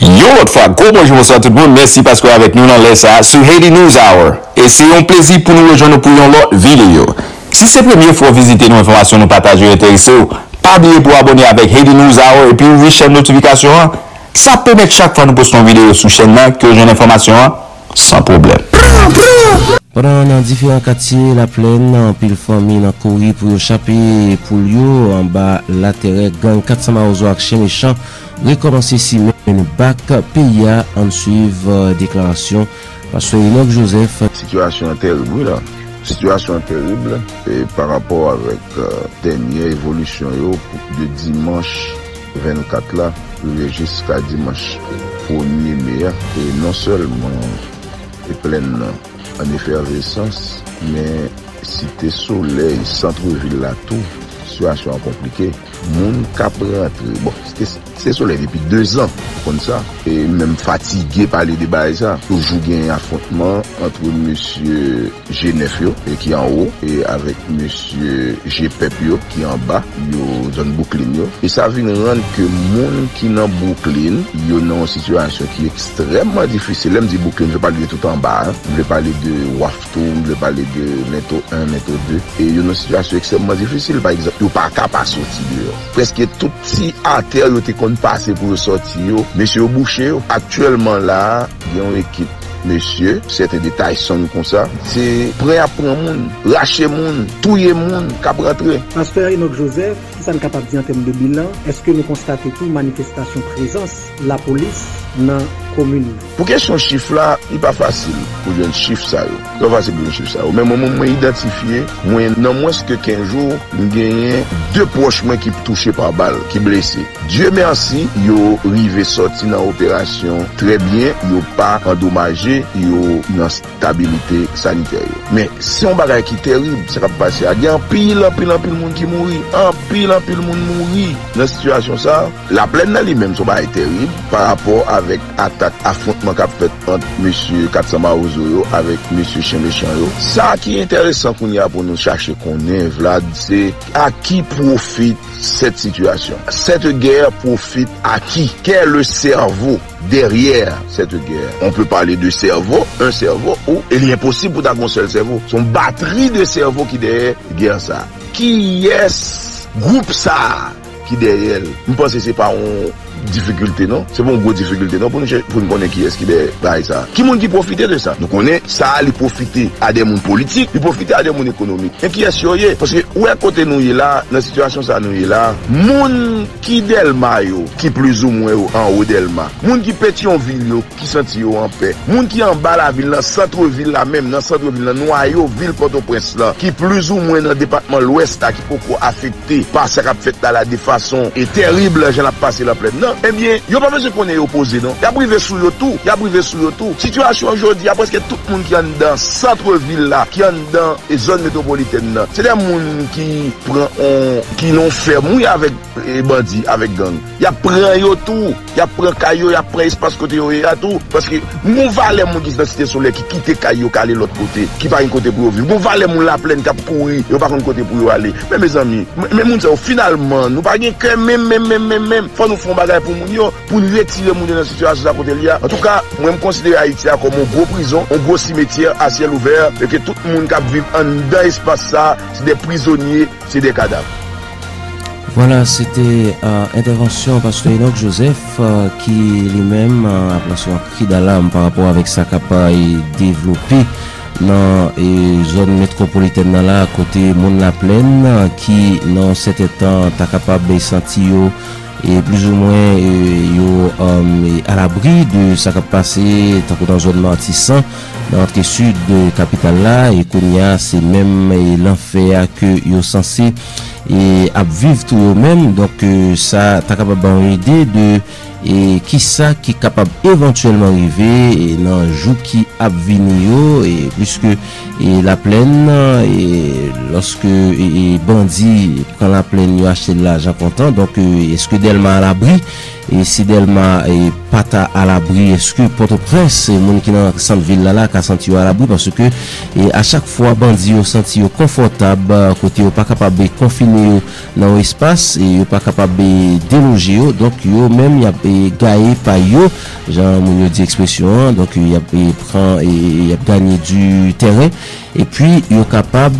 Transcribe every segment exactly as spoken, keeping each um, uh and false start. Yo, l'autre fois, gros bonjour, bonsoir à tout le monde. Merci parce que vous êtes avec nous dans les ça sur Haiti News Hour. Et c'est un plaisir pour nous rejoindre pour une autre vidéo. Si c'est la première fois visiter nos informations, nous partager, intéresser, pas oublier pour abonner avec Haiti News Hour et puis ouvrir chaîne notification. Ça permet chaque fois que nous postons une vidéo sur chaîne que j'ai une information sans problème. Pendant différents quartiers, la plaine, en pile famille, en courrier pour échapper pour yo en bas, la terre, gang quatre cents Mawozo et Chen Mechan, recommencer si même une bac P I A en suivre déclaration. Parce que Enock Joseph. Situation terrible là. Situation terrible. Et par rapport avec la euh, dernière évolution yo, de dimanche vingt-quatre là, jusqu'à dimanche premier mai, et non seulement est pleine en effervescence, mais Cité Soleil, centre-ville là tout, situation compliquée. Moun cap rentré. Bon, Cité Soleil depuis deux ans, comme ça. Et même fatigué par les débats, ça. Toujours il y a un affrontement entre M. Genefio, qui est en haut, et avec M. G. Pepio, qui est en bas, yo zone boucline. Et ça vient rendre que moun qui n'en boucline, yo dans une situation qui est extrêmement difficile. Là, je dis boucline, je vais parler de tout en bas. Hein. Je vais parler de Waftou, je vais parler de Neto un, Neto deux. Et yo dans une situation extrêmement difficile, par exemple. Yo pas capable de sortir de presque tout petit à terre était qu'on passait pour sortir monsieur Boucher actuellement là il y a une équipe monsieur certains détails sont comme ça c'est prêt à prendre monde lâcher monde touiller monde cap rentrer pasteur Enock Joseph ça ne capable dire en termes de bilan est-ce que nous constatons tout manifestation présence la police dans commune pour question chiffre là il pas facile pour un chiffre ça yo pas facile pour un chiffre ça au même moment moi identifié moi non moins que quinze jours nous gagné deux proches moi qui touché par balle qui blessé Dieu merci yo rivé sorti dans opération très bien yo pas endommagé yo dans stabilité sanitaire mais si on bagaille qui terrible ça va passer à en pile en pile en pile monde qui mourit en pile en pile monde mourit dans situation ça la plaine là lui-même ça va être terrible par rapport avec attaque affrontement qu'a fait entre monsieur Katsama Ouzou avec monsieur Chen Mechan. Ça qui est intéressant qu'on y a pour nous chercher qu'on est là c'est à qui profite cette situation. Cette guerre profite à qui? Quel est le cerveau derrière cette guerre? On peut parler de cerveau, un cerveau ou il est impossible pour d'avoir un seul cerveau. Son batterie de cerveau qui derrière guerre ça. Qui est groupe ça qui derrière elle? Je pense que c'est pas un difficulté non c'est bon gros difficulté non pour nous pour nous connaître qui est-ce qui est bah, ça qui monde qui profite de ça nous connaît ça il profiter à des mondes politiques il profiter à des mondes économiques et qui est sûr parce que où est côté nous est là dans la situation ça nous est là monde qui Delmas yo qui plus ou moins en haut Delmas monde qui Pétionville qui senti en paix monde qui en bas la ville dans centre ville là même dans centre ville noyau ville Port-au-Prince là qui plus ou moins dans département l'ouest qui beaucoup affecté par ça qu'a fait là de façon et terrible j'en a passé la pleine. Eh bien, il n'y a pas besoin qu'on ait opposé, non? Il y a privé sur le tout, il y a privé sur le tout. Situation aujourd'hui, il y a presque tout le monde qui est dans le centre-ville là, qui est dans les zones métropolitaines là. C'est des gens qui prennent, qui n'ont fait mouille avec les bandits, avec gang. Il y a pris tout, il y a pris caillou, il y a pris espace côté, il y a tout. Parce que, nous va les gens qui sont dans la Cité Soleil, qui quittent caillou, qui allent de l'autre côté, qui ne pas un côté pour vivre. Nous va les gens qui la plaine, qui a couru, qui ne pas un côté pour aller. Mais mes amis, mes gens, finalement, nous ne pas que même, même, même, même, même, faut nous faire bagaille pour nous pour retirer les gens de la situation à côté de là. En tout cas, moi je considère Haïti comme une grosse prison, un gros cimetière à ciel ouvert et que tout le monde qui vit dans l'espace ça, c'est des prisonniers, c'est des cadavres. Voilà, c'était euh, intervention pasteur Enock Joseph euh, qui lui-même euh, a placé un cri d'alarme par rapport avec sa capacité développée dans les zones métropolitaines là à côté monde la plaine qui dans cet état ta capable de sentir et plus ou moins yo um, à l'abri de ça qui a passé dans la zone Martissant dans l'entrée sud de capitale là et qu'on y a c'est même l'enfer que yo censé et à vivre tout eux-mêmes donc euh, ça t'as capable une idée de et qui ça qui est capable éventuellement arriver et dans le jour qui a venu et puisque et la plaine et lorsque et, et bandit quand la plaine a acheté de l'argent content donc est-ce que Delmas à l'abri et si Delma et Pata à l'abri, est-ce que Port-au-Prince, les gens qui sont dans cette ville-là, qui sont à l'abri, parce que et à chaque fois, bandits ont senti confortable, côté pas capable de confiner dans l'espace, et pas capable de déloger, donc yo même y a gagné par yo, genre mon dit expression, donc y a prend et y a gagné du terrain, et puis yo capable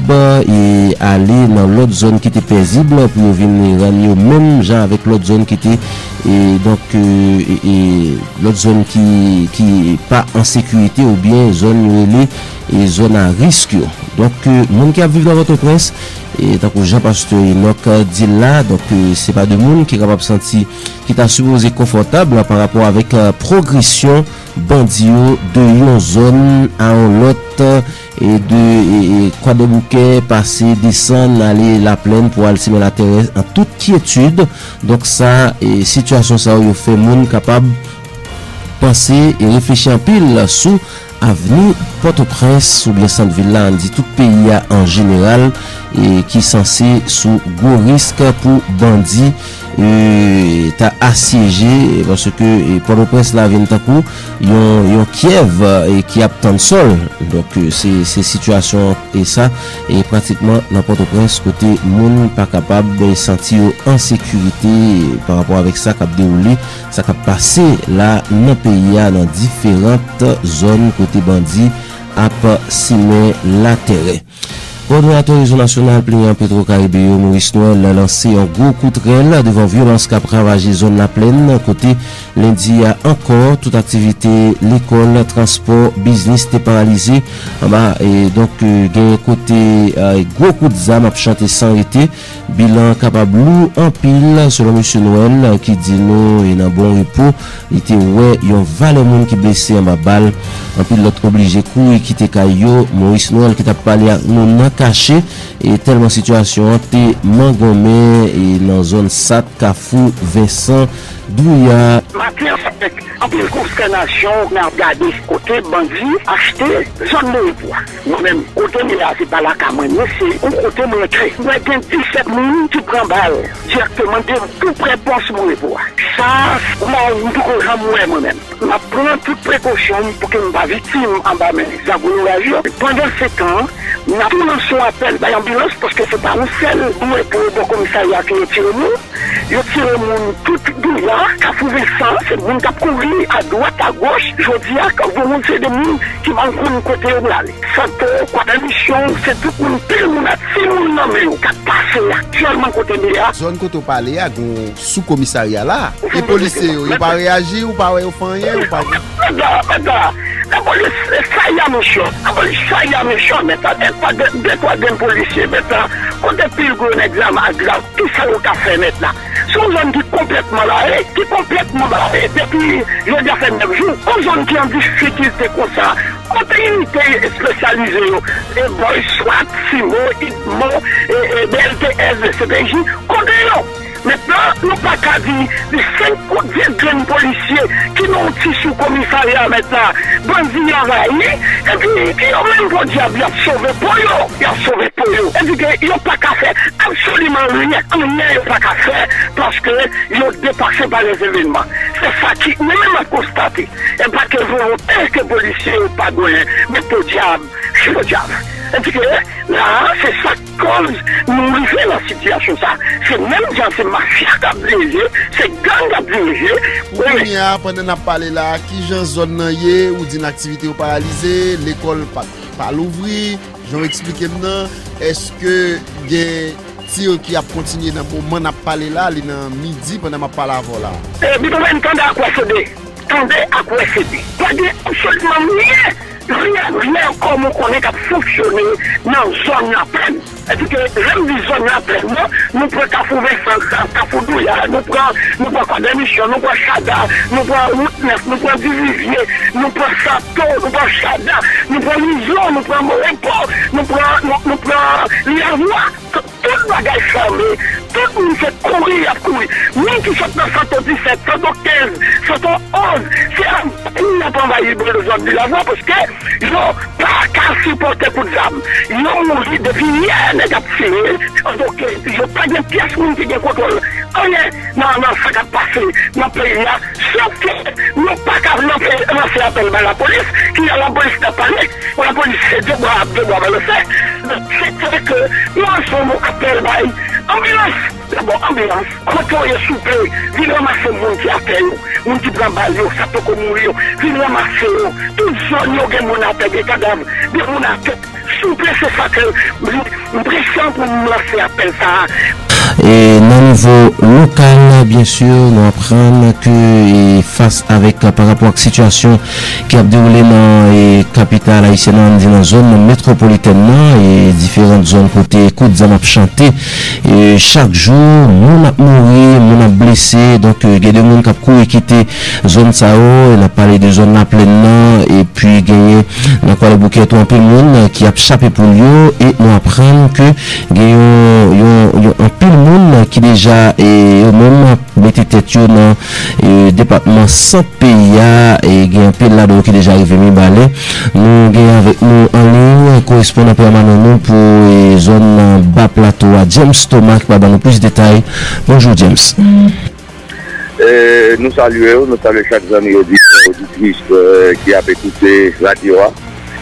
et aller dans l'autre zone qui était paisible, puis yo venir ramener même genre avec l'autre zone qui était et donc euh, et, et l'autre zone qui qui n'est pas en sécurité ou bien zone et zone à risque. Donc euh, monde qui a vécu dans votre presse et tant que Jean Pasteur Enock dit là, donc euh, c'est pas de monde qui est capable de sentir qui t'a supposé confortable là, par rapport avec la euh, progression bandio de une zone à l'autre et de Croix-des-Bouquets passer descendre aller la plaine pour aller semer la terre en toute quiétude. Donc ça et situation ça où fait monde capable penser et réfléchir en pile sous avenue Port-au-Prince ou bien centre ville là on dit tout pays en général et qui censé sous gros risque pour bandits et t'as assiégé parce que Port-au-Prince là vient d'un coup yon Kiev et qui attend sol. Donc c'est ces situations et ça et pratiquement dans Port-au-Prince côté monde pas capable de sentir en sécurité par rapport avec ça qui a déroulé ça qui a passé là dans pays dans différentes zones côté bandits à simer la terre. Coordinateur réseau national plaignant Petro-Caraïbe, Maurice Noël a lancé un gros coup de traîne devant violence qui a ravagé zone la plaine. Côté lundi, il y a encore toute activité, l'école, transport, business était paralysé. Bah, et donc, euh, gagne côté euh, gros coup de zame a chanté sans été. Bilan capable en pile selon M. Noël qui dit non et dans bon repos. Il était ouais, il y a un valet monde qui blessé en ma balle. En pile l'autre obligé courir quitter Caillot. Maurice Noël qui t'a parlé à mon caché et tellement situation était mangomé et dans zone Sat, Kafou, Vincent, Douya. Maintenant, en plus de consternation, on a regardé ce côté bandit, acheter, zone de repos. Nous-mêmes, côté de là, c'est pas la campagne, c'est un côté montré. Nous avons dix-sept minutes qui prend balle directement de tout près pour mon repos. Ça, on a tout gens mourir moi-même. On prend toute précaution pour que nous ne soyons pas victimes en bas, mais ça vous l'agir. Pendant ce temps, on a tout lancé un appel à l'ambulance parce que c'est pas un seul où est pour le commissariat qui est tiré nous. Il tire mon tout doux là, ça fait vingt, c'est le monde qui a couru à droite, à gauche. Je dis à quand vous montez des gens qui vont prendre côté où aller. Ça pour quoi la mission, c'est tout le monde, tout le monde, tout le monde, mais on a passé actuellement côté de là. Zone côté où parler, à sous-commissariat là, les policiers, ils n'ont pas réagi, ils n'ont pas réagi, ils n'ont pas réagi. La police, ça y a monsieur. La police, ça y a monsieur. Maintenant, des fois, des policiers, maintenant, quand des pile gros examen grave, tout ça, on a fait mettre là. C'est une zone qui est complètement là, qui est complètement là. Et depuis, je l'ai fait neuf jours, une zone qui est en difficulté comme ça. Quand une unité spécialisée, les boys, SWAT, SIMO, IDMO, B L T S, C P J, continuons. Maintenant, nous pas qu'à dire, les cinq ou dix jeunes policiers qui n'ont pas sous-commissariat maintenant, bandits envahis, et puis qui ont même pas diable, ils ont sauvé pour eux, ils ont sauvé pour eux. Et puis ils n'ont pas qu'à faire absolument rien, rien n'ont pas qu'à faire, parce qu'ils ont dépassé par les événements. C'est ça qui, nous-mêmes, a constaté. Et pas que volontaire que policiers n'ont pas donné, mais pour diable, c'est pour diable. Et puis là, c'est ça qui cause nous arriver dans la situation. C'est même gens, c'est mafia qui a dirigé, c'est gang qui a dirigé. Pendant qu'on a parlé là, qui gens zone ou d'une activité ou paralysée, l'école pas pas l'ouvrir, j'en expliqué maintenant, est-ce que il y a tir qui a continué dans le moment où on a parlé là, il est dans midi pendant qu'on a parlé avant là. Eh bien, on entendait à quoi céder. Attendez à quoi céder. Pas de absolument rien. Rien, rien comme on connaît qu'à fonctionner dans la zone à peine. C'est-à-dire que j'aime dire zone à peine, nous prenons Kafou Vincent, Kafou Douya, nous prenons Condé Michel, nous prenons Chada, nous prenons Routnef, nous prenons Divivier, nous prenons Sato, nous prenons Chada, nous prenons Lison, nous prenons Morépo, nous prenons Liavoua. Tout le bagage fermé, tout le monde fait courir à courir. Nous qui sommes dans cent dix-sept, cent quinze, cent onze, c'est un coup n'a pas envahi pour les hommes de la voie parce que ils n'ont pas qu'à supporter pour les hommes. Ils ont mouru depuis hier, les gars, c'est. Donc, ils n'ont pas de pièce qui est contrôlée. on est dans ce qui a passé dans le pays là, sauf que nous n'avons pas qu'à lancer appel à la police, qui a la police de parler, la police c'est deux mois, deux mois, le faire. C'est que nous avons appel à l'ambulance. D'abord, ambulance, retourner souper, venir ramasser les gens qui appellent, les gens qui prennent balle, ça peut qu'on mourir, venir ramasser, tout ça, nous avons des gens à tête, des cadavres, des gens à tête, souper, c'est ça que nous pressons pour nous lancer appel ça. Et dans le niveau local, bien sûr, nous apprenons que face avec par rapport à la situation qui a déroulé dans la capitale haïtienne, dans la zone métropolitaine et différentes zones côté côte zone chantée, et chaque jour, nous avons mouru, nous avons blessé, donc il y a des gens qui ont couru et quitté zone Sao, on a parlé de zone la pleine, et puis gagné dans quoi le bouquet tout un peu de monde qui a échappé pour lui, et nous apprenons que il y a un peu de monde qui déjà est au moment mettait tête dans le département sans P I A et il y a un peu de là-dedans qui déjà arrivé Mirebalais. Nous avons avec nous en ligne correspondant permanent pour les zones bas plateau à James Thomas qui va donner plus de détails. Bonjour James. Euh, nous saluons, nous saluons chaque ami auditeur auditrice euh, qui a écouté la Dira.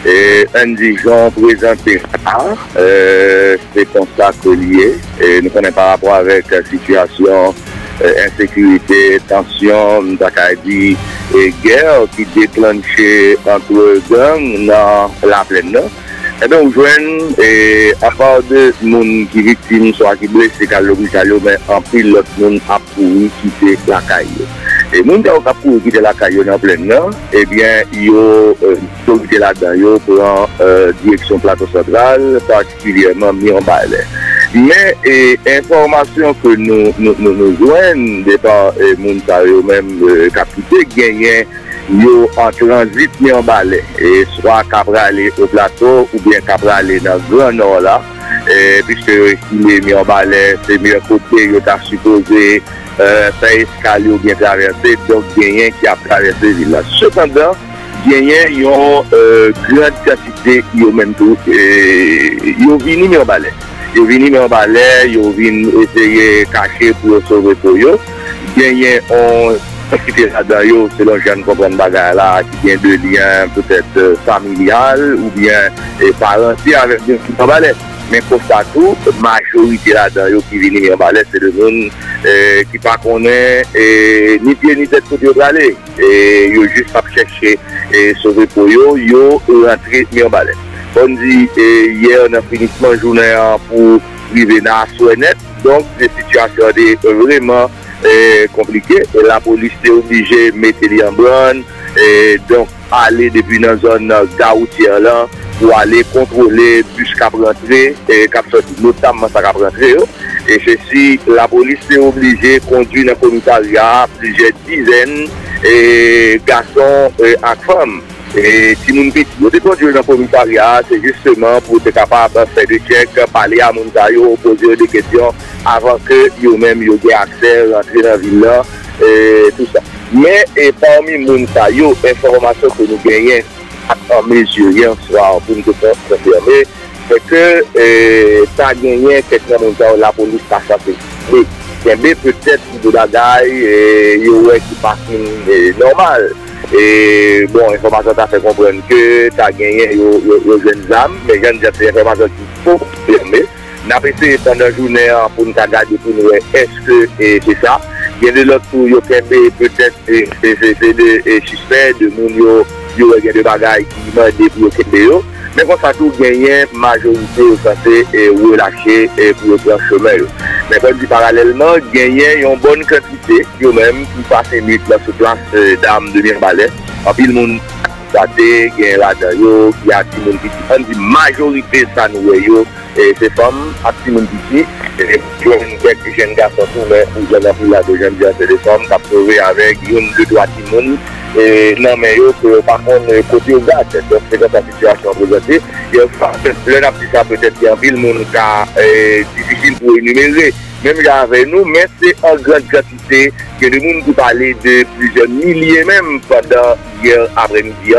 Et un disons présenté euh, c'est comme ça que lié et nous connaissons par rapport avec la situation euh, insécurité, tension, d'acadie et guerre qui déclenchait entre gangs dans la plaine. Et bien on joigne et à part de monde qui victime soit qui blessé car le mais en pile l'autre monde a pourri quitter la caille. Et les gens qui ont couru quitter la caille en plein nord, eh bien, ils ont sauté là-dedans, ils ont pris direction plateau central, particulièrement Mirebalais. Mais l'information que nous nous joignons, des gens qui ont même capté, gagnent, ils ont en transit Mirebalais. Et soit qu'ils allaient au plateau ou bien qu'ils allaient dans le grand nord là, puisque Mirebalais, c'est mieux côté, ils ont supposé. Euh, ça escalé ou bien traversé, donc Gagnon qui a traversé l'île. Cependant, Gagnon, ils ont euh, grande quantité, ils ont même tout, et, ils ont venu Mirebalais. Ils ont venu Mirebalais, ils ont venu essayer de cacher pour sauver pour eux. Gagnon, on quitté là-dedans, selon les jeunes comprennent bagarre là, qui vient de liens peut-être familial ou bien parenté avec Mirebalais. Mais pour ça tout, la majorité là-dedans qui vient Mirebalais, c'est le monde euh, qui ne connaît eh, ni pied ni tête pour y aller. Et ils ont juste à chercher et sauver pour eux, ils ont rentré Mirebalais. On dit eh, hier, on a fini mon journée pour arriver dans la soirée. Donc, la situation est vraiment eh, compliquée. Et la police est obligée de mettre les en branle. Et donc, aller depuis dans la zone garoutière là. Pour aller contrôler bus qui a rentré et qui a sorti, notamment ça qui a rentré. Et ceci, la police est obligée de conduire dans le commissariat plusieurs dizaines de garçons et femmes. Et si nous nous conduisons dans le commissariat, c'est justement pour être capable de faire des checks, parler à Montaillot, poser des questions avant que eux-mêmes aient accès à rentrer dans la ville là, et tout ça. Mais et parmi Montaillot, l'information que nous gagnons, en mesure hier soir pour nous confirmer, c'est que ça a gagné quelques montants la police a chassé. Mais il y a peut-être de la gaille qui passe normal. Et bon, l'information t'a fait comprendre que ça a gagné aux jeunes âmes, mais il y a des informations qu'il faut confirmer. Nous avons essayé pendant la journée pour nous garder pour nous est-ce que c'est ça. Il y a de l'autre pour nous peut-être des suspects de Mounio. Il y a des bagailles qui m'a dépouillé au K P O, mais quand ça tout gagné, majorité au santé est relâchée pour le grand chemin. Mais quand dit parallèlement, gagné une bonne quantité, eux même qui passent une nuit sur place d'âme de Mirebalais. En plus, le monde santé, il y a des gens qui a des gens qui ont dit majorité ça nous et ces femmes, des gens qui et je quelques jeunes garçons, mais nous avons pris la deuxième de des femmes qui ont trouvé avec une, deux, trois personnes. Et non, mais eux, par contre, côté au gaz, donc c'est dans la situation présentée. Le n'a plus ça peut-être qu'il y a un pile monde qui est difficile pour énumérer, même avec nous, mais c'est en grande quantité que le monde qui parlait de plusieurs milliers même pendant hier après-midi.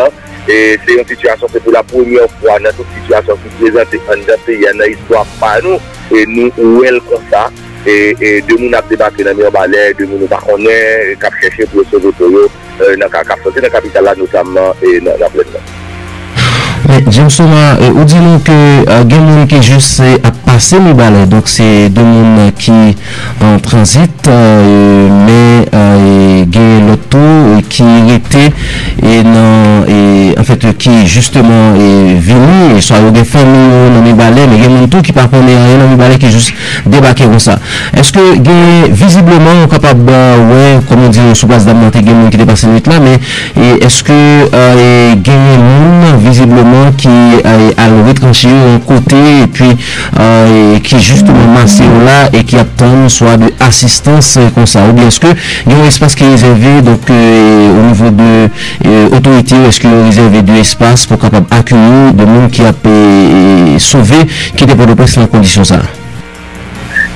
Et c'est une situation, c'est pour la première fois dans toute situation qui est présentée en date, il y en a une histoire par nous, et nous, où elle comme ça. et, et deux mouns ont débarqué dans Mirebalais, deux mouns par qu'on est, qui ont cherché pour sauver le toyo dans la capitale, notamment, et dans la plaine. Mais James Thomas, on dit nous que Gamon qui est juste à passer le balai, donc c'est deux monde qui en transit, mais Gay Lotto qui était et non et en fait qui justement est venu et soit des familles dans les balais, mais Gamon tout qui parcourt rien dans les balais qui juste débarqué comme ça. Est-ce que Gay visiblement capable ouais comme on dit sous place d'amener Gamon qui dépasse cette là, mais est-ce que Gamon visiblement qui a le retranché un côté et puis euh, et qui justement massé là et qui attend soit de assistance comme ça, ou bien est-ce que il y a un espace qui est réservé donc euh, au niveau de euh, autorité, est-ce qu'il y a réservé de l'espace pour capable accueillir de monde qui a payé, sauvé qui était pour le presque dans la condition ça?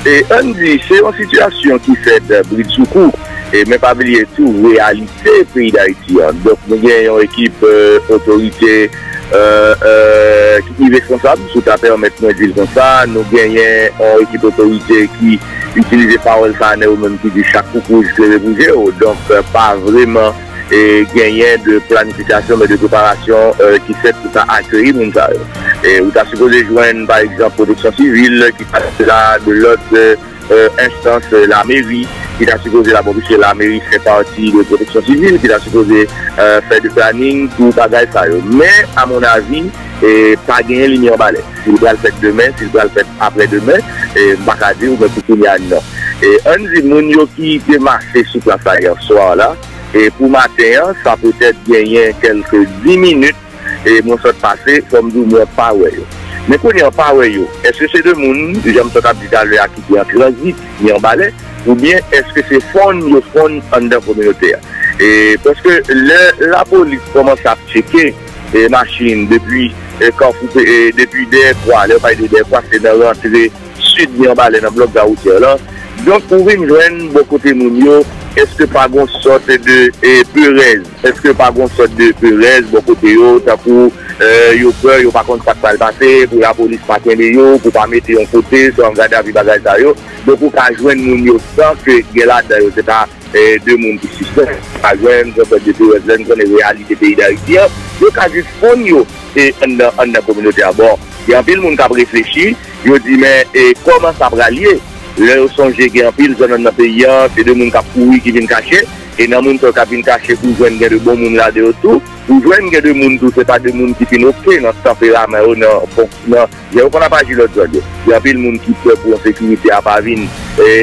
Et on dit c'est une situation qui fait euh, bride sous coup. Et même pas oublier tout, réalité pays d'Haïti. Hein. Donc nous avons une équipe euh, autorité euh, euh, qui est responsable, sous ta permettre de dire comme ça. Nous avons une équipe autorité qui utilise les paroles ou même qui dit chaque coup que le bouger. Donc euh, pas vraiment et gagner de planification mais de préparation euh, qui fait pour accueillir les gens. Et vous avez supposé joindre par exemple protection civile qui passe là de l'autre euh, instance, la mairie. Il a supposé la police, la mairie fait partie de protection civile, il a supposé euh, faire du planning, tout bagaille ça. Mais à mon avis, et pas gagner ligne en balai. S'il doit le faire demain, s'il doit le faire après-demain, et Bakadi ou Bakounia non. Et un des mounios qui était marché sur la place hier soir là, et pour matin, ça peut être gagné quelques dix minutes, et mon sort passé, comme nous ne pas ouais. Mais qu'on n'y a pas ouais, est-ce que c'est deux mouns, j'aime ce qu'a dit à l'heure qui est en transit, ni en balai? Ou bien est-ce que c'est fond le fond en la communauté? Et parce que le, la police commence à checker les machines depuis et quand vous, et depuis des fois, le pays des fois c'est dans l'entrée sud Mirebalais dans le bloc de la routière là. Donc pour une jeune bon côté mounio, est-ce que pas une sorte de purèse? Est-ce que pas une sorte de purèse bon côté autre pour yo peur yo pas contre pas ça le passer pour la police pas tenir yo pour pas mettre en côté sans regarder avec bagage ça yo donc pour qu'à joindre moun yo sans que là c'est à deux monde qui suspect à joindre de de de réalité pays d'Haïti yo qu'à juste fond yo et en la communauté à bord il y a plein monde qui a réfléchi yo dit mais comment ça va lier le songer qu'il y a pile dans le pays c'est deux monde qui a couru qui viennent cacher et dans monde qui viennent cacher pour joindre de bon monde là de autour. Vous voyez que de monde, ce n'est pas de monde qui finissent dans ce tempérament, non, il n'y a pas de l'autre zone. Il y a plus de monde qui peut pour la sécurité à Pavine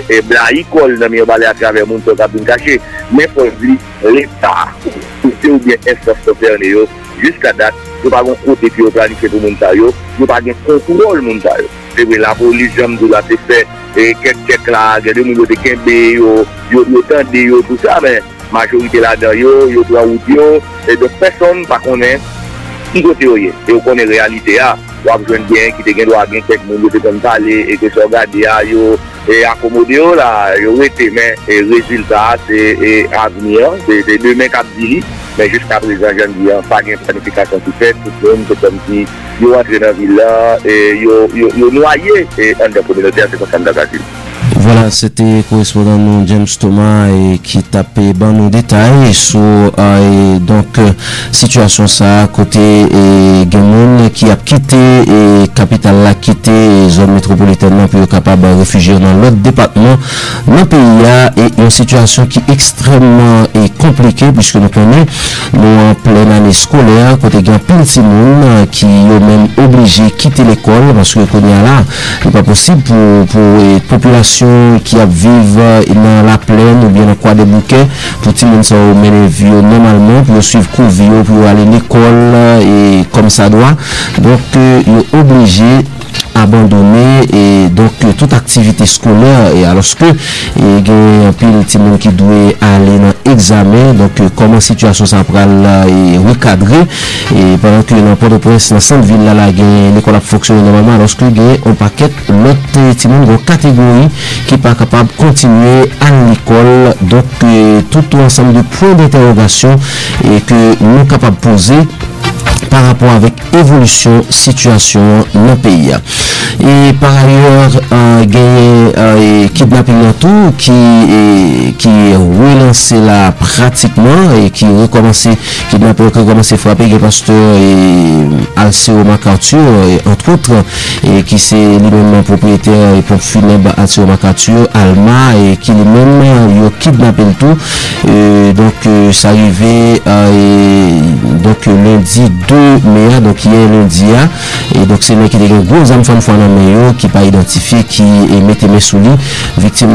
et Blaïcol dans Mirebalais à travers le monde qui a bien caché. Mais il faut dire l'État, ou bien l'instance de faire jusqu'à date, il n'y a pas de côté qui est planifié pour le monde, il n'y a pas de contrôle pour le monde. C'est vrai, la police, j'aime de la fait, et quelques chèques là, il y a des gens qui ont des gens, tout ça, mais. Majorité là-dedans, il y a trois audios, et donc personne ne connaît qui côté est. Et on connaît la réalité, on a besoin de bien, qui te gagne droit à bien, quelqu'un qui te parler, et qui se regarde, et accommodé, là, il y aurait été, mais le résultat, c'est l'avenir, c'est demain qu'Abdili, mais jusqu'à présent, je ne dis pas de planification qui fait, tout le monde, c'est comme si, ils rentrent dans la ville là, et ils noyés, et un des communautaires, c'est comme ça, d'Abdili. Voilà, c'était correspondant nous James Thomas et qui tapait dans nos détails sur euh, donc euh, situation ça côté et Gamon qui a quitté et capitale l'a quitté zone métropolitaine pour capable de réfugier dans l'autre département le pays et une situation qui est extrêmement et compliquée puisque nous connaissons nous en pleine année scolaire côté Gampil Simon qui est même obligé de quitter l'école parce que là c'est pas possible pour pour la population qui vivent dans la plaine ou bien dans Croix-des-Bouquets pour tout le monde mener vie normalement pour suivre cours pour aller à l'école et comme ça doit donc ils sont obligés abandonné et donc euh, toute activité scolaire et alors que il y a un petit monde qui doit aller dans l'examen donc euh, comment situation ça prend là et recadrer et pendant que dans Port-au-Prince dans cette ville là l'école a fonctionné normalement alors que il y a un paquet l'autre petit monde de catégorie qui pas capable de continuer à l'école donc euh, tout ensemble de points d'interrogation et que nous sommes capables de poser par rapport avec évolution situation dans le pays. Et par ailleurs, euh, gagné euh, et kidnapping en tout qui est qui relancé là pratiquement et qui recommencé kidnapping qui commencé frapper les pasteurs et Alcéo Macarture entre autres et qui c'est lui-même propriétaire et pour funèbre Alcéo Macarture Alma et qui lui-même kidnappé le tout et donc euh, ça arrivait euh, et donc lundi deux mai donc hier lundi et donc c'est là qui était un gros homme femme fois qui pas identifié qui mettait mes sous lit victime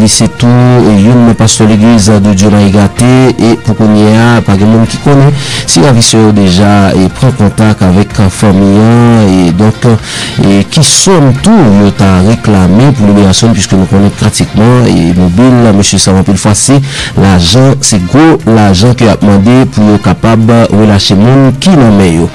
lycée tout une pasteur l'église de Dieu gâté et pour qu'on y a pas de monde qui connaît si la visseur déjà et prend contact avec famille et donc et qui sont tout le temps réclamé pour libération puisque nous connaissons pratiquement et mobile monsieur ça va plus facile l'argent c'est gros l'argent qui a demandé pour être capable de relâcher monde qui n'en meilleur.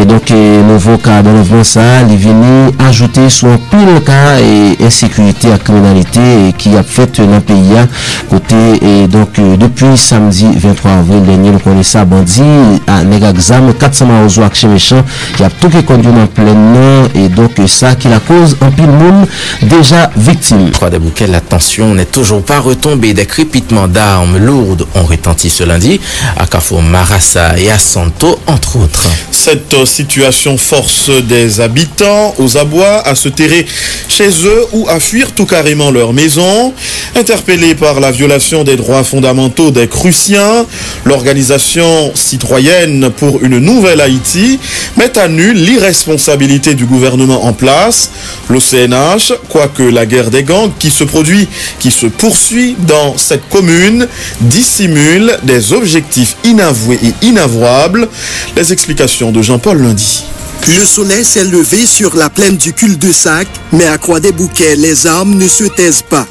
Et donc, le nouveau cas de mouvement, ça, il est venu ajouter sur un pile cas et insécurité et criminalité et qui a fait dans le pays à côté. Et donc, depuis samedi vingt-trois avril dernier, nous connaissons ça, bandit, à Negazam, Katsama Ouzou, Chen Mechan, qui a tout qui conduit en plein nom. Et donc, ça qui la cause en pile monde déjà victime. Croix-des-Bouquets, la tension n'est toujours pas retombée. Des crépitements d'armes lourdes ont retenti ce lundi à Kafo, Marassa et à Santo, entre autres. Cette situation force des habitants aux abois à se terrer chez eux ou à fuir tout carrément leur maison. Interpellée par la violation des droits fondamentaux des Cruciens, l'organisation citoyenne pour une nouvelle Haïti met à nu l'irresponsabilité du gouvernement en place. Le C N H, quoique la guerre des gangs qui se produit, qui se poursuit dans cette commune, dissimule des objectifs inavoués et inavouables. Les explications de Jean Paul Lundi. Le soleil s'est levé sur la plaine du cul-de-sac, mais à Croix-des-Bouquets, les armes ne se taisent pas.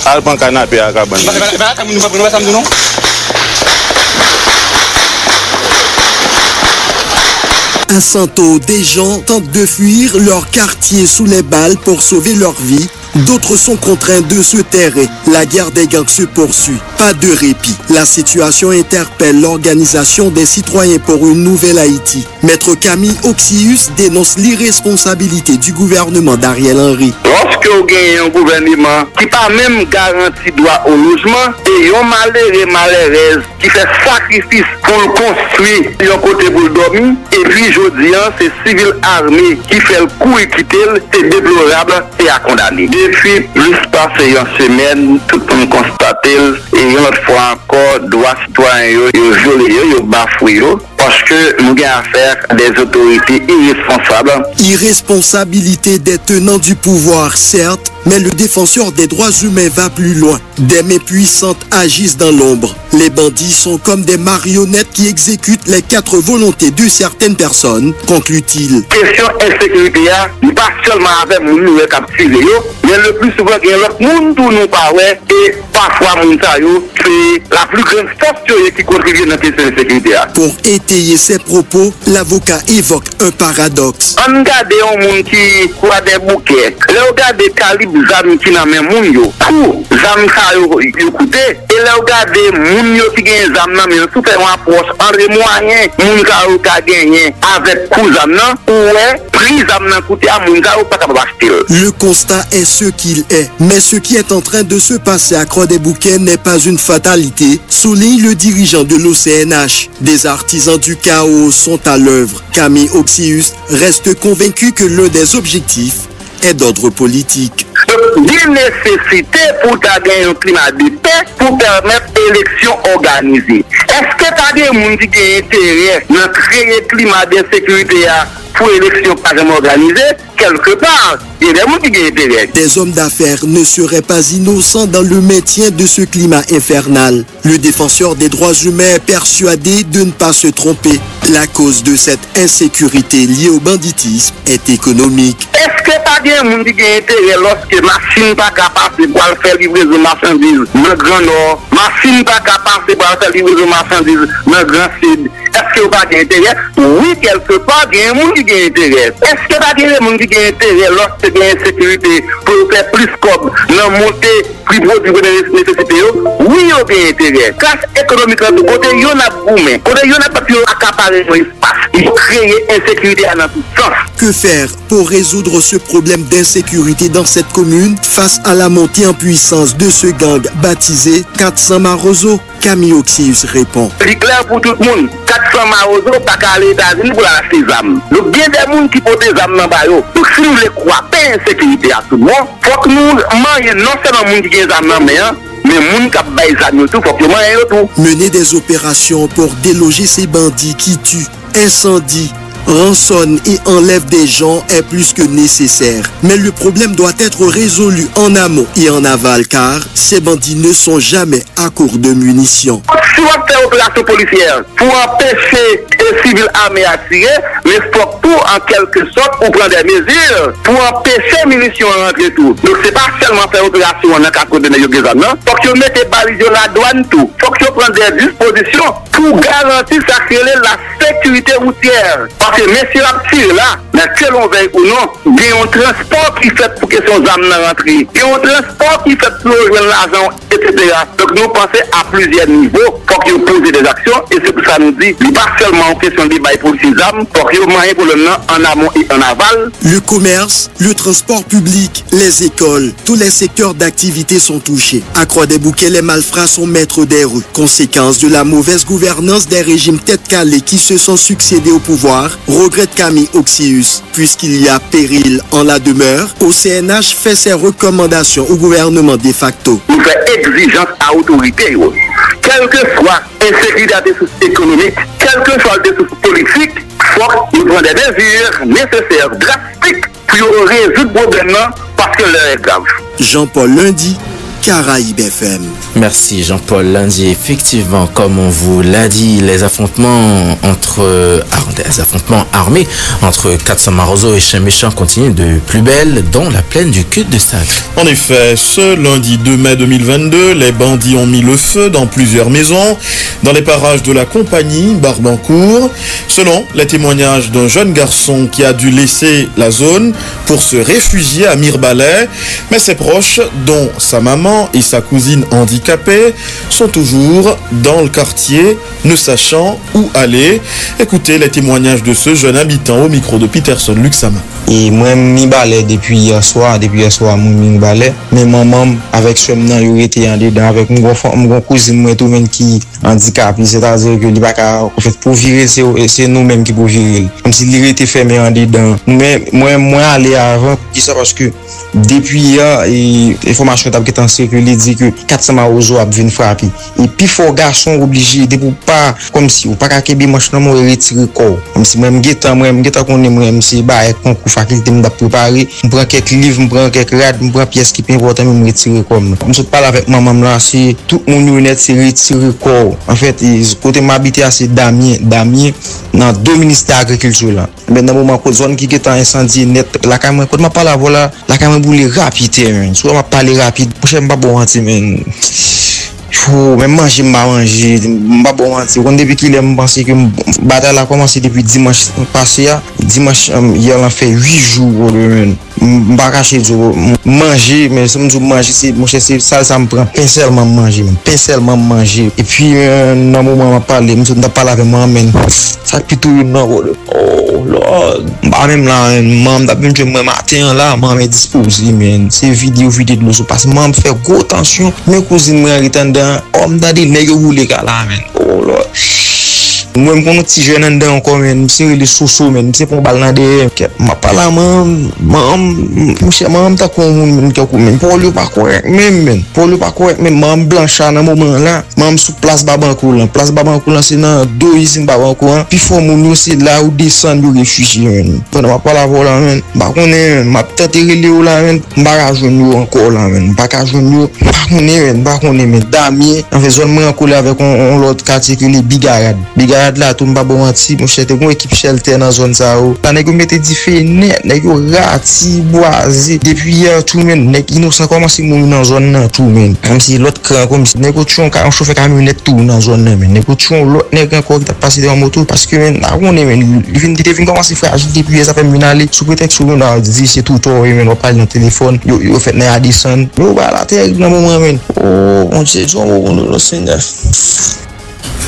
À Santo, des gens tentent de fuir leur quartier sous les balles pour sauver leur vie. D'autres sont contraints de se terrer. La guerre des gangs se poursuit. Pas de répit. La situation interpelle l'organisation des citoyens pour une nouvelle Haïti. Maître Camille Occius dénonce l'irresponsabilité du gouvernement d'Ariel Henry. Lorsque vous avez un gouvernement qui n'a pas même garanti droit au logement, et un malheureux malheureuse qui fait sacrifice pour le construire, un côté pour le dormir, et puis aujourd'hui, c'est civil armé qui fait le coup et qui c'est déplorable et à condamner. Depuis plus passé une semaine, tout le monde constate et une autre fois encore, droit citoyen, yo violé, yo bafoué, parce que nous avons affaire à des autorités irresponsables. Irresponsabilité des tenants du pouvoir, certes, mais le défenseur des droits humains va plus loin. Des mains puissantes agissent dans l'ombre. Les bandits sont comme des marionnettes qui exécutent les quatre volontés de certaines personnes, conclut-il. Question insécurité, pas seulement avec nous qui capturons, mais le plus souvent, il y a l'autre monde qui nous parle et parfois, c'est la plus grande force qui contribue dans la question de sécurité. Pour étayer ses propos, l'avocat évoque un paradoxe. On regarde un monde qui croit des bouquets, on regarde des calibres qui n'ont même pas de monde, les âmes qui ont coûté, et on regarde des gens qui ont des âmes qui ont fait un approche, en remoyen, les gens qui ont gagné avec les âmes, ou les âmes qui ont coûté, les gens qui n'ont pas acheté. Le constat est ce qu'il est, mais ce qui est en train de se passer à Croix-des-Bouquets n'est pas une fatalité, souligne le dirigeant de l'O C N H. Des artisans du chaos sont à l'œuvre. Camille Occius reste convaincu que l'un des objectifs est d'ordre politique. Des nécessités pour gagner un climat de paix pour permettre l'élection organisée. Est-ce que t'as des gens qui ont intérêt à créer un climat de sécurité pour l'élection par exemple organisée? Quelque part, il y a des gens qui ont intérêt. Des hommes d'affaires ne seraient pas innocents dans le maintien de ce climat infernal. Le défenseur des droits humains est persuadé de ne pas se tromper. La cause de cette insécurité liée au banditisme est économique. Est-ce que pas des gens qui ont intérêt lorsque machine pas capable de faire livrer de marchandises dans le Grand Nord, machine pas capable de faire livrer de marchandises dans le Grand Sud? Est-ce est-ce que vous n'avez pas d'intérêt? Oui, quelque part, il y a un monde qui a intérêt. Est-ce que pas des monde qui a intérêt lorsque vous avez une sécurité pour faire plus comme dans monter plus produit de nécessité? Oui, vous avez intérêt. Classe économique, côté il y en a boumé, côté il y en a pas pu accaparer son espace. Il crée insécurité à notre sens. Que faire pour résoudre ce problème d'insécurité dans cette commune face à la montée en puissance de ce gang baptisé quatre cents Mawozo? Camille Occius répond. C'est clair pour tout le monde. quatre cents Mawozo, pas qu'à l'État-Unis pour acheter des armes. Donc, bien des gens qui portent des armes dans le baillot. Donc, si nous les croyons, pas d'insécurité à tout le monde. Il faut que nous mangions non seulement les gens qui ont des armes dans le baillot, mais les gens qui ont des armes tout, il faut que nous mangions tout. Mener des opérations pour déloger ces bandits qui tuent, incendient, rançonne et enlève des gens est plus que nécessaire. Mais le problème doit être résolu en amont et en aval car ces bandits ne sont jamais à court de munitions. Si on fait opération policière pour empêcher les civils armés à tirer, mais surtout en quelque sorte pour prendre des mesures pour empêcher les munitions à rentrer tout. Donc c'est pas seulement faire opération en accord de Néogézan, non? Faut que vous mettez balises de la douane tout. Faut que vous preniez des dispositions pour garantir la sécurité routière. Parce que monsieur Abtir là, dans quel on veille ou non, il y a un transport qui fait pour que son âme n'a rentre. Il y a un transport qui fait pour rejoindre l'argent, et cetera. Donc nous pensons à plusieurs niveaux, il faut qu'ils posent des actions, et c'est pour ça que nous dit, pas seulement en question de bail pour ces âmes, il faut qu'ils moyen pour le nom en amont et en aval. Le commerce, le transport public, les écoles, tous les secteurs d'activité sont touchés. À Croix-des-Bouquets, les malfrats sont maîtres des rues. Conséquence de la mauvaise gouvernance des régimes tête calée qui se sont succédés au pouvoir, regrette Camille Occius, puisqu'il y a péril en la demeure, O C N H fait ses recommandations au gouvernement de facto. Nous faisons exigence à l'autorité, quelle que soit l'insécurité des sources économiques, quelle que soit des sources politiques, il faut que nous prenions des mesures nécessaires, drastiques, pour résoudre le problème parce que l'heure est grave. Jean-Paul Lundi, Caraïbe F M. Merci Jean-Paul Lundi. Effectivement, comme on vous l'a dit, les affrontements entre ah, des affrontements armés entre quatre cents Mawozo et Chen Mechan continuent de plus belle dans la plaine du Cul de Sac. En effet, ce lundi deux mai deux mille vingt-deux, les bandits ont mis le feu dans plusieurs maisons dans les parages de la compagnie Barbancourt. Selon les témoignages d'un jeune garçon qui a dû laisser la zone pour se réfugier à Mirebalais, mais ses proches, dont sa maman et sa cousine handicapée, sont toujours dans le quartier, ne sachant où aller. Écoutez les témoignages de ce jeune habitant au micro de Peterson Luxama. Et moi, je balais depuis hier soir, depuis hier soir, je balais. Mais maman, avec ce moment, il était en dedans, avec mon cousin, moi, tout le monde qui handicapé, c'est-à-dire que en fait, pour virer, c'est nous-mêmes qui pour virer. Comme si il était fermé en dedans. Mais moi, moi, aller avant, qui ça parce que depuis hier, l'information qui est en que il dit que quatre cents Mawozo a venu frapper. Et puis, les garçons sont obligés de ne pas, comme si, ou pas qu'ils ne retirer le corps. Comme si, même si, même si, comme si, même si, comme faculté me préparer, je prends quelques livres, je prends quelques rades, je prends pièces qui sont importantes, je me retire comme. Je parle avec maman là, c'est tout le monde honnête, c'est retirer le corps. En fait, côté m'habiter à ces Damien, Damien, dans deux ministères agriculture là. Mais dans le moment où la zone qui est en incendie net, la caméra, quand je parle à voilà, la caméra boule rapide, soit je parle rapide, je ne sais pas bon anti-men. Même manger, je ne manger, je ne pas bon anti. Depuis qu'il est, je pense que la bataille a commencé depuis dimanche passé. Dimanche, il y a fait huit jours. Je pas caché manger, mais si je manger, c'est ça, ça me prend pincellement manger, pincellement manger. Et puis, dans un moment, je parle, je ne parle pas avec moi, mais ça, plutôt, oh Lord, même là, je me matin là, je me dispose, c'est vidéo, vidéo de l'eau, parce que je fais gros tension, mes cousines, je suis dans homme d'aller, les gars, les gars là, oh Lord. Moi-même, quand on petit jeune en encore, je suis les sous-sous, je suis pour balle de. Je parle à je suis maman, je suis pour lui pas correct, même, pour lui pas correct, même, maman blanchard dans moment là, maman sous place Babancourt, place Babancourt, c'est dans deux ici, Babancourt, puis faut mon aussi là où descendre, où réfugier. Quand on parle à voilà, bah, on est, ma tête est relée là, bah, je nous encore là, bah, je nous, bah, on est, bah, on est, mais damier, en faisant, moi, en coller avec l'autre quartier qui est Bigarade, Bigarade. stade là tout m'ba bon anti mon cher une équipe shelter dans zone ça là nèg mette di fait net nèg yo rati boisé depuis hier tout men nèg innocent commencé mourir dans zone là tout men même si l'autre cran comme si nèg tchon on chauffe camionnette tout dans zone là men nèg tchon l'autre nèg encore qui t'a passé dans moto parce que men là on est men il vient dit commencer fragile depuis ça fait men aller sous prétexte on a dit c'est tout toi men on parle dans téléphone yo fait na descendre yo ba la terre dans moment men oh on dit on le Seigneur.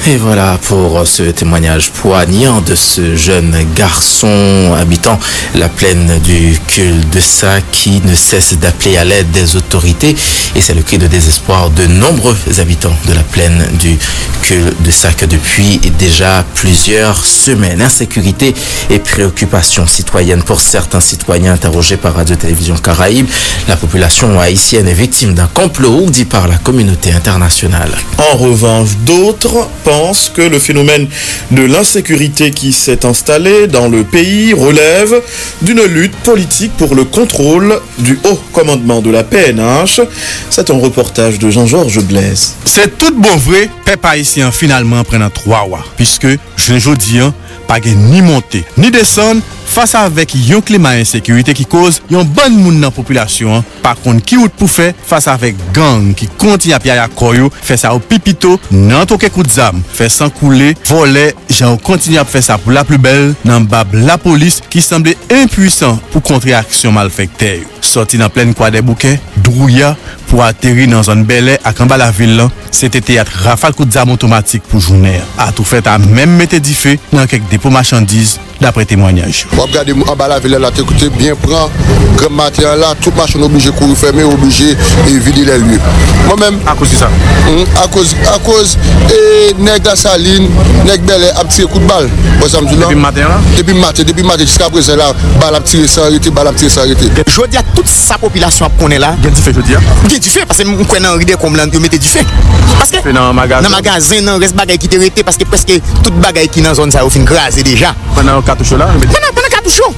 Et voilà pour ce témoignage poignant de ce jeune garçon habitant la plaine du cul-de-sac qui ne cesse d'appeler à l'aide des autorités. Et c'est le cri de désespoir de nombreux habitants de la plaine du cul-de-sac depuis déjà plusieurs semaines. Insécurité et préoccupation citoyenne pour certains citoyens interrogés par Radio-Télévision Caraïbe. La population haïtienne est victime d'un complot dit par la communauté internationale. En revanche, d'autres pense que le phénomène de l'insécurité qui s'est installé dans le pays relève d'une lutte politique pour le contrôle du haut commandement de la P N H. C'est un reportage de Jean-Georges Blaise. C'est tout bon vrai, peuple haïtien finalement prend trois mois, puisque je ne dis pas ni monter ni descendre face avec un climat d'insécurité qui cause un bon monde dans la population. Par contre, qui pour faire face avec gang qui continue à pied à koyo, fait ça au pipito, n'entoque coup de zam, fait sans couler, voler, j'en continue à faire ça pour la plus belle, dans bab la police qui semblait impuissant pour contrer action malfaite. Sorti dans pleine Croix-des-Bouquets, Drouya, pour atterrir dans un belé à Kamba la ville, c'était théâtre rafale coup de zam automatique pour journée. A tout fait à même mettre du feu dans quelques dépôts marchandises, d'après témoignage. On regarde en bas la ville là, t'écoutez bien prend grand matin là, toute machine obligée courir fermer, obligée et vider les lieux. Moi-même à cause de ça. À cause à cause et nèg la saline, nèg belé a tiré coup de balle. Depuis matin là. Depuis matin, depuis matin jusqu'à présent là, balle a tiré sans arrêter, balle a tiré sans arrêter. Jodi a toute sa population connaît là. Gain du feu jodi a. Gain du feu parce que on connaît Henri de comme là, on mettait du feu. Parce que dans magasin, dans magasin, dans reste bagaille qui était parce que presque toute bagaille qui dans zone ça au fin crasé déjà. Pendant cartouche là,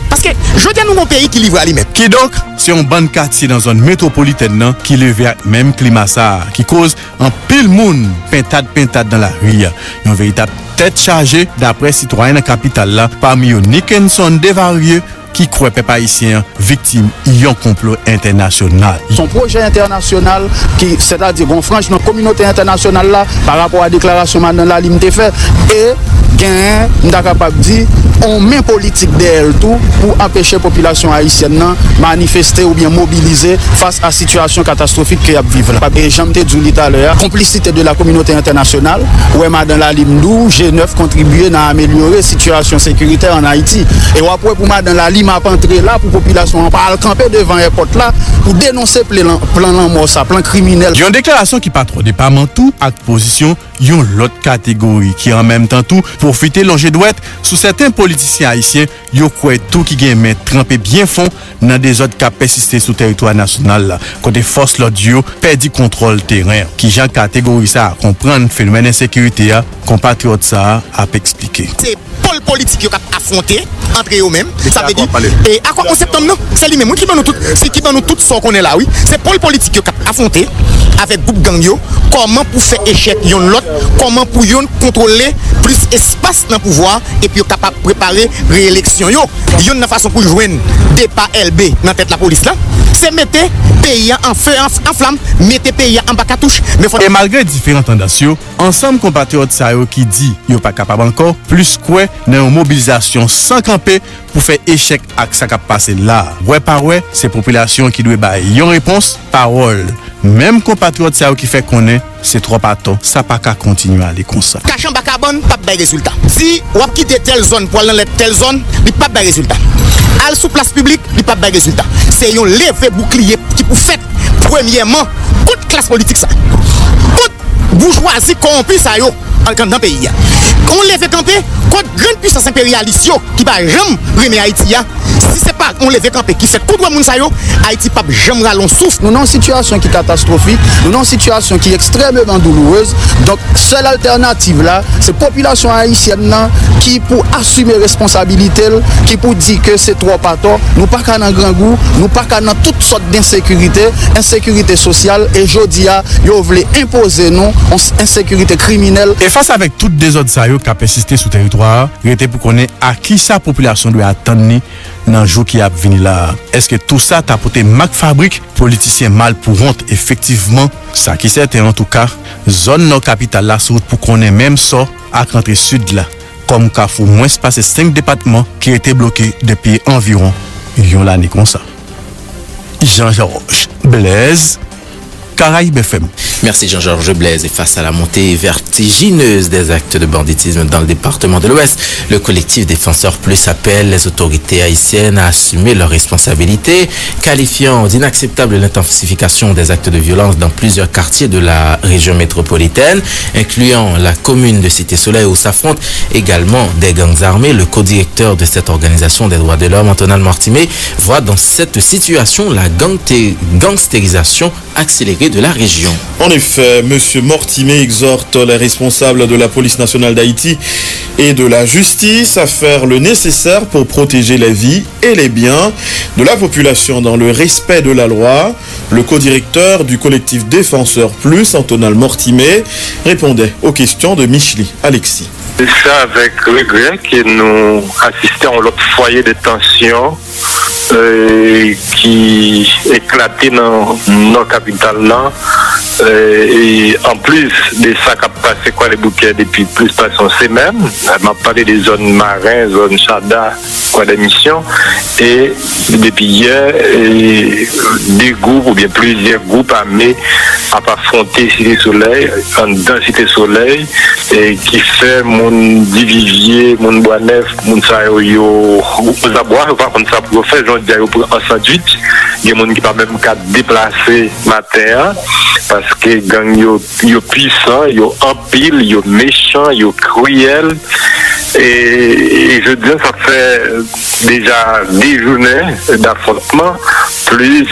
parce que je dis à nous un pays qui livre à lui-même. Qui donc, c'est un bon quartier dans une métropolitaine qui le vit même climat ça, qui cause un pile monde pintade pintade dans la rue. Une véritable tête chargée d'après citoyens de la capitale là, parmi eux Nickenson Devarieux qui croit peuple haïtien victime d'un complot international. Son projet international, qui c'est-à-dire bon franchement communauté internationale là, par rapport à la déclaration maintenant la limite fait et gain, on est capable de dire on met politique derrière tout pour empêcher la population haïtienne de manifester ou bien mobiliser face à la situation catastrophique qu'elle vit. Et j'en ai dit tout à l'heure, complicité de la communauté internationale, où Madame Lalimdou, G neuf contribuer à améliorer la situation sécuritaire en Haïti. Et après, pour Madame Lalim, à entrer là, pour la population, on parle camper devant l'aéroport là, pour dénoncer plan mort, plan criminel. Il y a une déclaration qui pas trop dépendant tout, avec position, il y a l'autre catégorie qui en même temps tout, profiter longer douette sous certains politiciens haïtiens, yo croient tout qui gagne mais trempé bien fond dans des autres qui persistent sur territoire national côté force l'audio perdu contrôle terrain qui gens catégorie ça comprendre phénomène insécurité a compatriote ça a expliqué. C'est pôle politique qui va affronter entre eux-mêmes, ça veut dire et à quoi en septembre non, c'est lui-même qui va nous tout, c'est qui va nous tout son qu'on est là oui, c'est pôle politique qui va affronter avec groupe gang yo, comment pour faire échec yon l'autre, comment pour yon contrôler plus espace dans le pouvoir et puis capable préparer réélection yo. Yon nan façon pour joindre départ L B dans tête la police là, c'est mettre pays en feu en flamme, mettre pays en bas cartouche. Et malgré différentes tendances, ensemble compatriotes ça yo qui dit yo pas capable encore, plus quoi dans une mobilisation sans camper pour faire échec à ça qui passé là. Ouais par ouais, c'est population qui doit ba yon réponse parole. Même compatriotes ça qui fait qu'on est, c'est trop paton, ça pas qu'à continuer à aller comme ça. Cachant bakabon, pas de résultat. Si on quitte telle zone pour aller dans telle zone, il pas de résultat. Aller sur place publique, il pas de résultat. C'est un levé bouclier qui pour faire premièrement toute classe politique ça. Toute bourgeoisie corrompue ça yo dans le pays. Qu'on lève campé, contre grande puissance impérialiste qui va jamais remettre Haïti. Si ce n'est pas on levé campé qui fait tout droit, Haïti ne va jamais ralon souffle. Nous avons une situation qui est catastrophique, nous avons une situation qui est extrêmement douloureuse. Donc, seule alternative là, c'est la population haïtienne qui pour assumer responsabilité, qui pour dire que c'est trois patons, nous pas qu'à un grand goût, nous pas qu'à toutes sortes d'insécurité, insécurité sociale, et je dis à, vous voulez imposer nous, insécurité criminelle. Et face avec toutes les autres saillots qui ont persisté sur le territoire, il était pour connaître à qui sa population doit attendre dans le jour qui a venu là. Est-ce que tout ça t'a porté Mac Fabrique, politicien mal pour honte, effectivement, ça qui certain en tout cas, zone nord capitale la route pour qu'on ait même ça à l'entrée sud là, comme qu'à faut moins passer cinq départements qui étaient bloqués depuis environ une année comme ça. Jean-Georges Blaise, Caraïbe F M. Merci Jean-Georges Blaise. Et face à la montée vertigineuse des actes de banditisme dans le département de l'Ouest, le collectif Défenseur Plus appelle les autorités haïtiennes à assumer leurs responsabilités, qualifiant d'inacceptable l'intensification des actes de violence dans plusieurs quartiers de la région métropolitaine, incluant la commune de Cité Soleil où s'affrontent également des gangs armés. Le co-directeur de cette organisation des droits de l'homme, Antonal Mortimé, voit dans cette situation la gangstérisation accélérée de la région. En effet, M. Mortimé exhorte les responsables de la police nationale d'Haïti et de la justice à faire le nécessaire pour protéger les vies et les biens de la population dans le respect de la loi. Le co-directeur du collectif Défenseur Plus, Antonal Mortimé, répondait aux questions de Michely Alexis. C'est ça avec regret que nous assistons à l'autre foyer de tension euh, qui éclatait dans nos capitales là. Euh, et en plus de ça qui a passé quoi les bouquets depuis plus de son semaine, on a parlé des zones marins, zones chada, quoi des missions, et depuis hier, et, des groupes ou bien plusieurs groupes armés à affronter Cité Soleil, en densité Soleil, et qui fait mon divivier, mon bois neuf, mon saoyo, mon abois, par contre ça pour faire, j'en dirais pour un sandwich, il y a des gens qui peuvent même déplacer matin. Parce que gang yo yo puissant, yo en pile, yo méchant, yo cruel. Et, et je dis ça fait déjà des journées d'affrontement, plus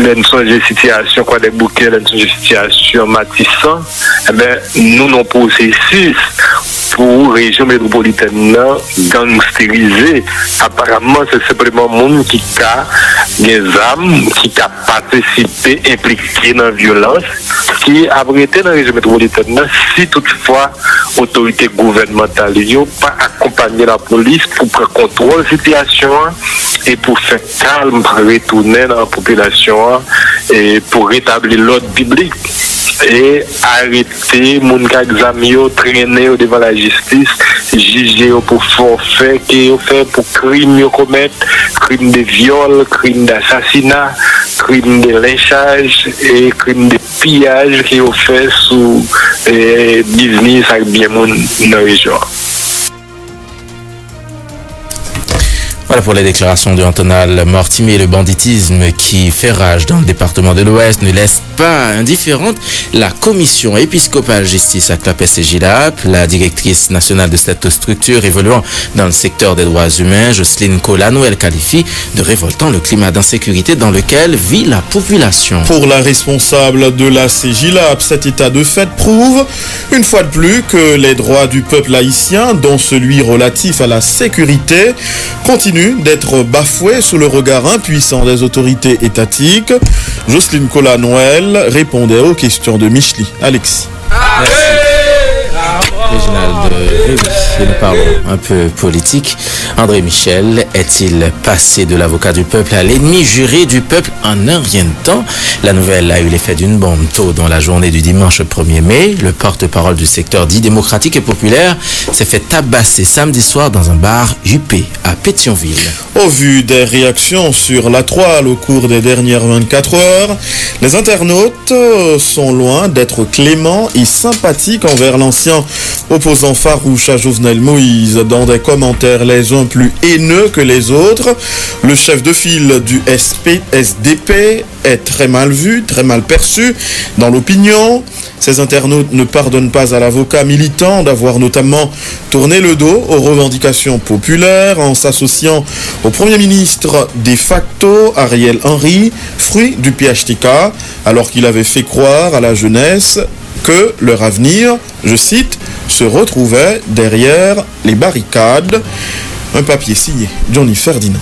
l'ensemble situation quoi des bouquets, l'ensemble situation matissant. Eh bien, nous nos processus pour la région métropolitaine gangstérisée. Apparemment, c'est simplement le monde qui a des âmes, qui a participé, impliqué dans la violence, qui a arrêté dans la région métropolitaine si toutefois l'autorité gouvernementale n'a pas accompagné la police pour prendre contrôle de la situation et pour faire calme, retourner dans la population et pour rétablir l'ordre public. Et arrêter moun ka examyo traîner devant la justice, juger pour forfait qui ont fait pour crime yo commettre, crime de viol, crime d'assassinat, crime de lynchage et crime de pillage qui ont fait sous eh, business avec bien moun dans région. Voilà pour les déclarations de Antonal Mortimé. Le banditisme qui fait rage dans le département de l'Ouest ne laisse pas indifférente la commission épiscopale justice à Clapes-et-Gilap. La directrice nationale de cette structure évoluant dans le secteur des droits humains, Jocelyne Colanoel, qualifie de révoltant le climat d'insécurité dans lequel vit la population. Pour la responsable de la C J L A P, cet état de fait prouve une fois de plus que les droits du peuple haïtien, dont celui relatif à la sécurité, continuent d'être bafoué sous le regard impuissant des autorités étatiques. Jocelyne Colanoel répondait aux questions de Michely Alexis. Régional de Révolution, parlons un peu politique. André Michel est-il passé de l'avocat du peuple à l'ennemi juré du peuple en un rien de temps? La nouvelle a eu l'effet d'une bombe tôt dans la journée du dimanche premier mai. Le porte-parole du secteur dit démocratique et populaire s'est fait tabasser samedi soir dans un bar huppé à Pétionville. Au vu des réactions sur la toile au cours des dernières vingt-quatre heures, les internautes sont loin d'être cléments et sympathiques envers l'ancien opposant farouche à Jovenel Moïse. Dans des commentaires les uns plus haineux que les autres, le chef de file du S D P est très mal vu, très mal perçu dans l'opinion. Ces internautes ne pardonnent pas à l'avocat militant d'avoir notamment tourné le dos aux revendications populaires en s'associant au Premier ministre de facto, Ariel Henry, fruit du P H T K, alors qu'il avait fait croire à la jeunesse que leur avenir, je cite, se retrouvait derrière les barricades. Un papier signé Johnny Ferdinand.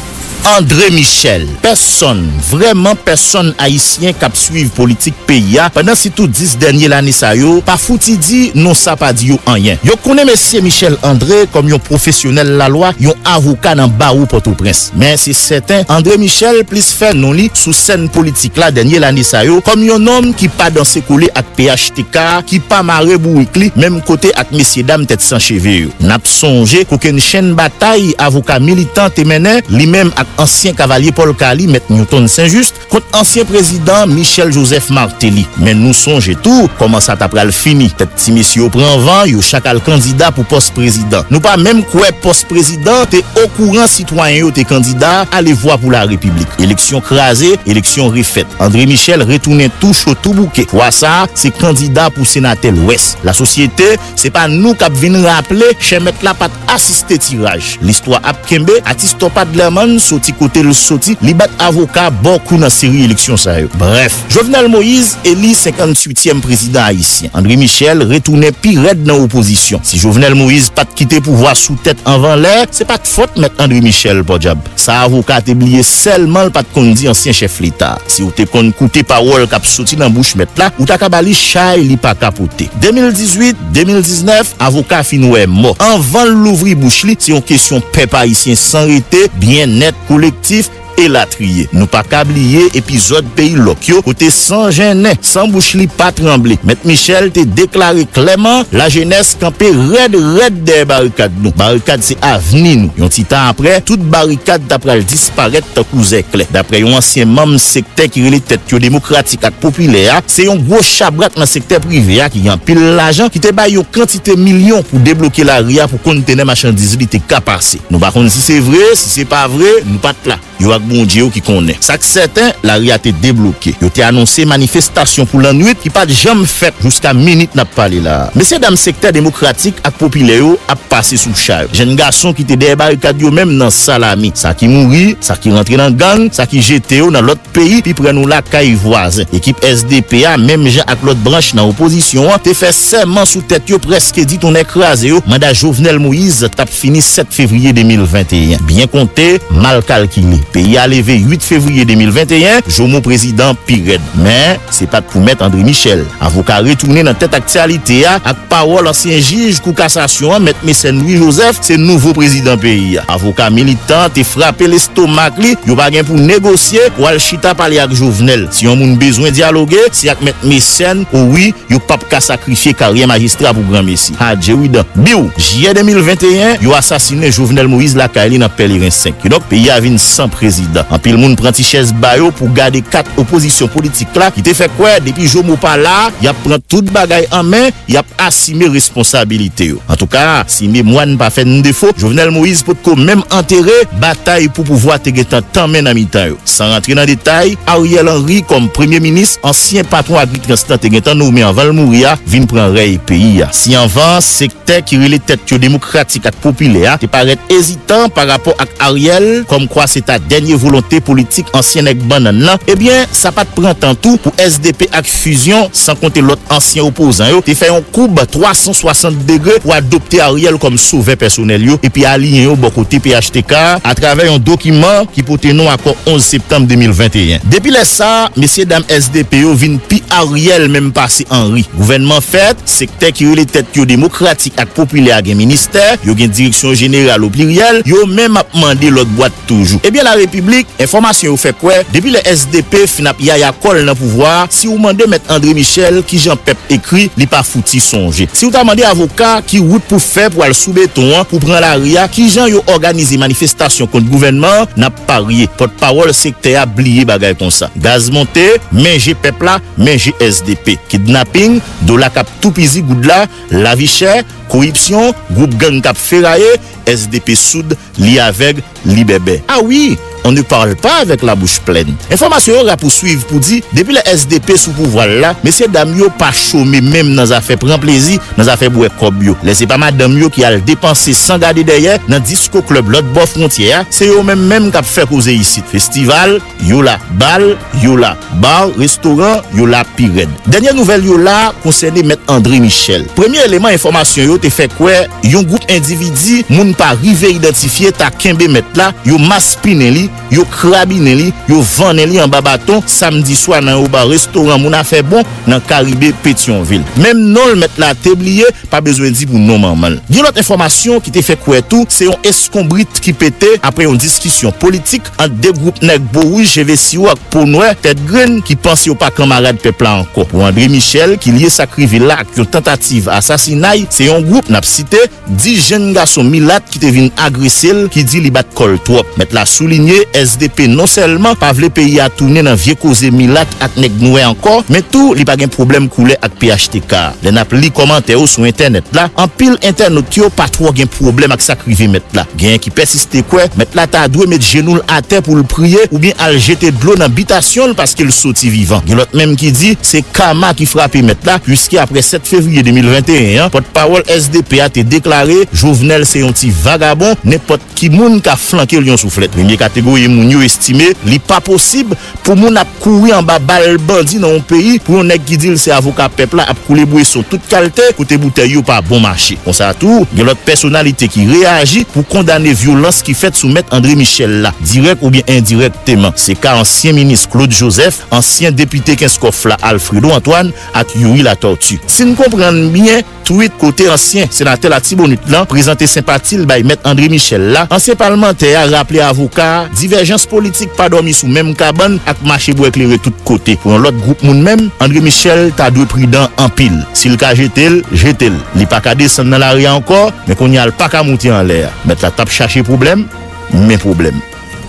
André Michel, personne, vraiment personne haïtien cap suivre politique pays pendant si tout dix dernières années ça yo, pas fouti dit non ça pas dit yo rien. Yo connaît monsieur Michel André comme un professionnel de la loi, un avocat dans barreau Port-au-Prince. Mais c'est certain, André Michel plus fait non li sous scène politique la dernière année ça yo comme un homme qui pas dans ses collé avec P H T K, qui pas maré bouikli, même côté avec messieurs dames tête sans cheveux. N'a songé qu'aucune chaîne bataille avocat militant te mené lui-même ancien cavalier Paul Kali, M. Newton Saint-Just, contre ancien président Michel Joseph Martelly. Mais nous songez tout, comment ça t'apprend le fini. Tête si monsieur prend vent, yo chacal candidat pour poste président. Nous pas même quoi poste président, t'es au courant citoyen yo t'es candidat, allez voir pour la République. Élection crasée, élection refaite. André Michel retourne touche au tout bouquet. Pour ça, c'est candidat pour sénateur l'Ouest. La société, c'est pas nous qui venons rappeler, chez mettre la patte assister tirage. L'histoire à Kembe, artiste pas de la man, côté le soti, li bat avocat beaucoup dans série élection ça yo. Bref, Jovenel Moïse élu cinquante-huitième président haïtien. André Michel retourné pirate dans l'opposition. Si Jovenel Moïse pas quitté pouvoir sous tête avant l'air, c'est pas de faute mettre André Michel pour job. Ça avocat oublié seulement le pas de conduire ancien chef l'État. Si vous te kon coûté parole cap sorti dans bouche mettre là, ou ta kabali chay li pas capoté. deux mille dix-huit, deux mille dix-neuf, avocat finoué mort. Avant l'ouvrir bouche li, c'est une question peuple haïtien sans rete bien net collectif et la trier. Nous pas cablier épisode pays lokyo côté sans gêner, sans bouche li pas trembler. M. Michel te déclaré clairement la jeunesse campé red red des barricades nous. Barricade c'est avenir nous. Yon petit temps après, toute barricade d'après disparaître tant cousé clé. D'après un ancien membre secteur qui relait tête yo démocratique et populaire, c'est un gros chabrat dans secteur privé qui en pile l'argent qui te ba yo quantité millions pour débloquer la ria pour contenir marchandise li te ka passer. Nous pas connait si c'est vrai, si c'est pas vrai, nous pas là. Yo bon Dieu qui connaît. Ça que certain, la réalité débloquée. Yo t'ai annoncé manifestation pour la nuit qui pas de jamais faite jusqu'à minute n'a pas parlé là. Mais ces dames secteur démocratique et populaire a passé sous char. Jeune garçon qui était des barricades yo même dans Salami, ça qui mourit, ça qui rentre dans gang, ça qui jeté dans l'autre pays puis prend nous la caille voisin. Équipe S D P A même gens avec l'autre branche dans opposition, t'es fait seulement sous tête yo presque dit on écrasé yo. Mandat Jovenel Moïse t'a fini sept février deux mille vingt et un. Bien compté, mal calculé. Pays a levé huit février deux mille vingt et un, Jomo président Pired. Mais c'est pas pour mettre André Michel. Avocat retourné dans tête actualité avec parole ancien juge Kou Cassation, M. Louis Joseph, c'est nouveau président pays. Avocat militant te frappé l'estomac li, yo pa gen pour négocier, ou al chita parler avec Jovenel. Si on moun besoin dialoguer, c'est avec M. Messen, ou oui, yo pa ka sacrifier carrière magistrat pour grand messi. Ah Djewidan. Biou, juillet deux mille vingt et un, yo assassiné Jovenel Moïse la Kaili dans Pèlerin cinq. Donc pays a vinn sans président. En pile moun prend tichèse bayo pour garder quatre oppositions politiques là qui te fait quoi depuis Jomo pas là, y a prend toute bagaille en main, y a assumé responsabilité yo. En tout cas, si mémoire pas fait défaut, Jovenel Moïse peut quand même enterrer bataille pour pouvoir te gètan tant men nan mitan yo. Sans rentrer dans détail, Ariel Henry comme premier ministre, ancien patron agriculteur te gètan nommé avant le mourir, vinn prend rey pays ya. Si avant secteur qui relait tête yo démocratique et populaire, te paraît hésitant par rapport à Ariel comme quoi c'est à dernière volonté politique ancienne avec Banan, eh bien, ça pas te prend tant tout pour S D P avec fusion, sans compter l'autre ancien opposant. Te fait un coup trois cent soixante degrés pour adopter Ariel comme sauveur personnel yo, et puis aligner au bon côté P H T K à travers un document qui porte nom accord onze septembre deux mille vingt et un. Depuis là ça, messieurs dames S D P yo vinn pi Ariel même passé Henri. Gouvernement fait, secteur qui relait tête yo démocratique et populaire gen ministère, yo gen direction générale au pluriel, yo même a demandé l'autre boîte toujours. Eh bien la République public. Information fait quoi? Depuis le S D P, F N A P Yaya Kol dans pouvoir, si vous demandez M. André Michel qui Jean Pep écrit, il pas foutu songer. Si vous demandez avocat qui route pour faire pour aller sous béton pour prendre la ria qui Jean yo organiser manifestation contre gouvernement, n'a pas parié. Porte-parole secteur oublié bagay comme ça. Gaz monté, mais j'ai peuple là, mais j'ai S D P. Kidnapping, dollar cap tout pisi goud là, la vie chère, corruption, groupe gang cap ferraillé, S D P Soud li avec li bébé. Ah oui, on ne parle pas avec la bouche pleine. Information va poursuivre pour dire, depuis le S D P sous pouvoir là, messieurs dames yo pas chômé même dans affaire prend plaisir, dans affaire boue kob yo. Laissez pas madame yo qui a le dépensé sans garder derrière dans disco club l'autre bord frontière, c'est eux même même qui a fait causer ici. Festival, yo la bal, yo la bar, restaurant, yo la pirène. Dernière nouvelle yo là concernée M. André Michel. Premier élément information yo te fait quoi, yon groupe individu moun pas rivé identifié ta kembe met là, yo maspine li, yo krabine li, yo vane li en bas bâton samedi soir dans au bar restaurant mon affaire bon dans Caraïbe Pétionville. Même non le met là t'oublié, pas besoin de dire pour non normal. Une autre information qui te fait quoi tout, c'est un escombrite qui pétait après une discussion politique entre deux groupes nèg bourou G V C O ak Ponoir tête green qui pense yo pas camarade peuple encore. Pour André Michel qui lié sa crivé là une tentative assassinat, c'est un groupe n'a cité dix jeunes garçons milat qui te vin agressel qui dit li bat kol trop. Met la souligné S D P non seulement pas vle pays à tourner dans vieux cause milat ak nèg noué encore, mais tout li pas gen problème coulé ak P H T K. Les n'a li commentaire sur internet là, en pile internaute yo pas trop gen problème ak sa crivé met là. Gen qui persiste quoi, met là ta doit mettre genou à terre pour le prier ou bien al jeter de l'eau dans habitation parce qu'il sorti vivant. Gen l'autre même qui dit c'est Kama qui frappé met là puisque après sept février deux mille vingt et un, porte-parole S D P a été déclaré Jovenel c'est un petit vagabond, n'importe qui moun ka flanqué lion soufflet. Première catégorie moun yo estimé, li pas possible pour moun a courir en bas bal bandit dans un pays pour un nèg qui dit c'est avocat peuple a couler boué sur toute qualité côté bouteille yo pas bon marché. Comme ça tout, il y a l'autre personnalité qui réagit pour condamner violence qui fait soumettre André Michel là, direct ou bien indirectement. C'est cas ancien ministre Claude Joseph, ancien député Kenskoff là Alfredo Antoine ak Yuri la tortue. Si nous comprenons bien, tweet côté ancien sénateur la Tibonite là présenté sympathie by M. André Michel là, ancien parlementaire a rappelé avocat divergence politique pas dormi sous même cabane ak marché pour éclairer tout côté. Pour l'autre groupe moun même André Michel t'a deux prudent en pile, s'il ka jetel jetel li pas ka descendre dans l'arrière encore, mais qu'on y a le pas ka monter en l'air mettre la tape chercher problème mais problème.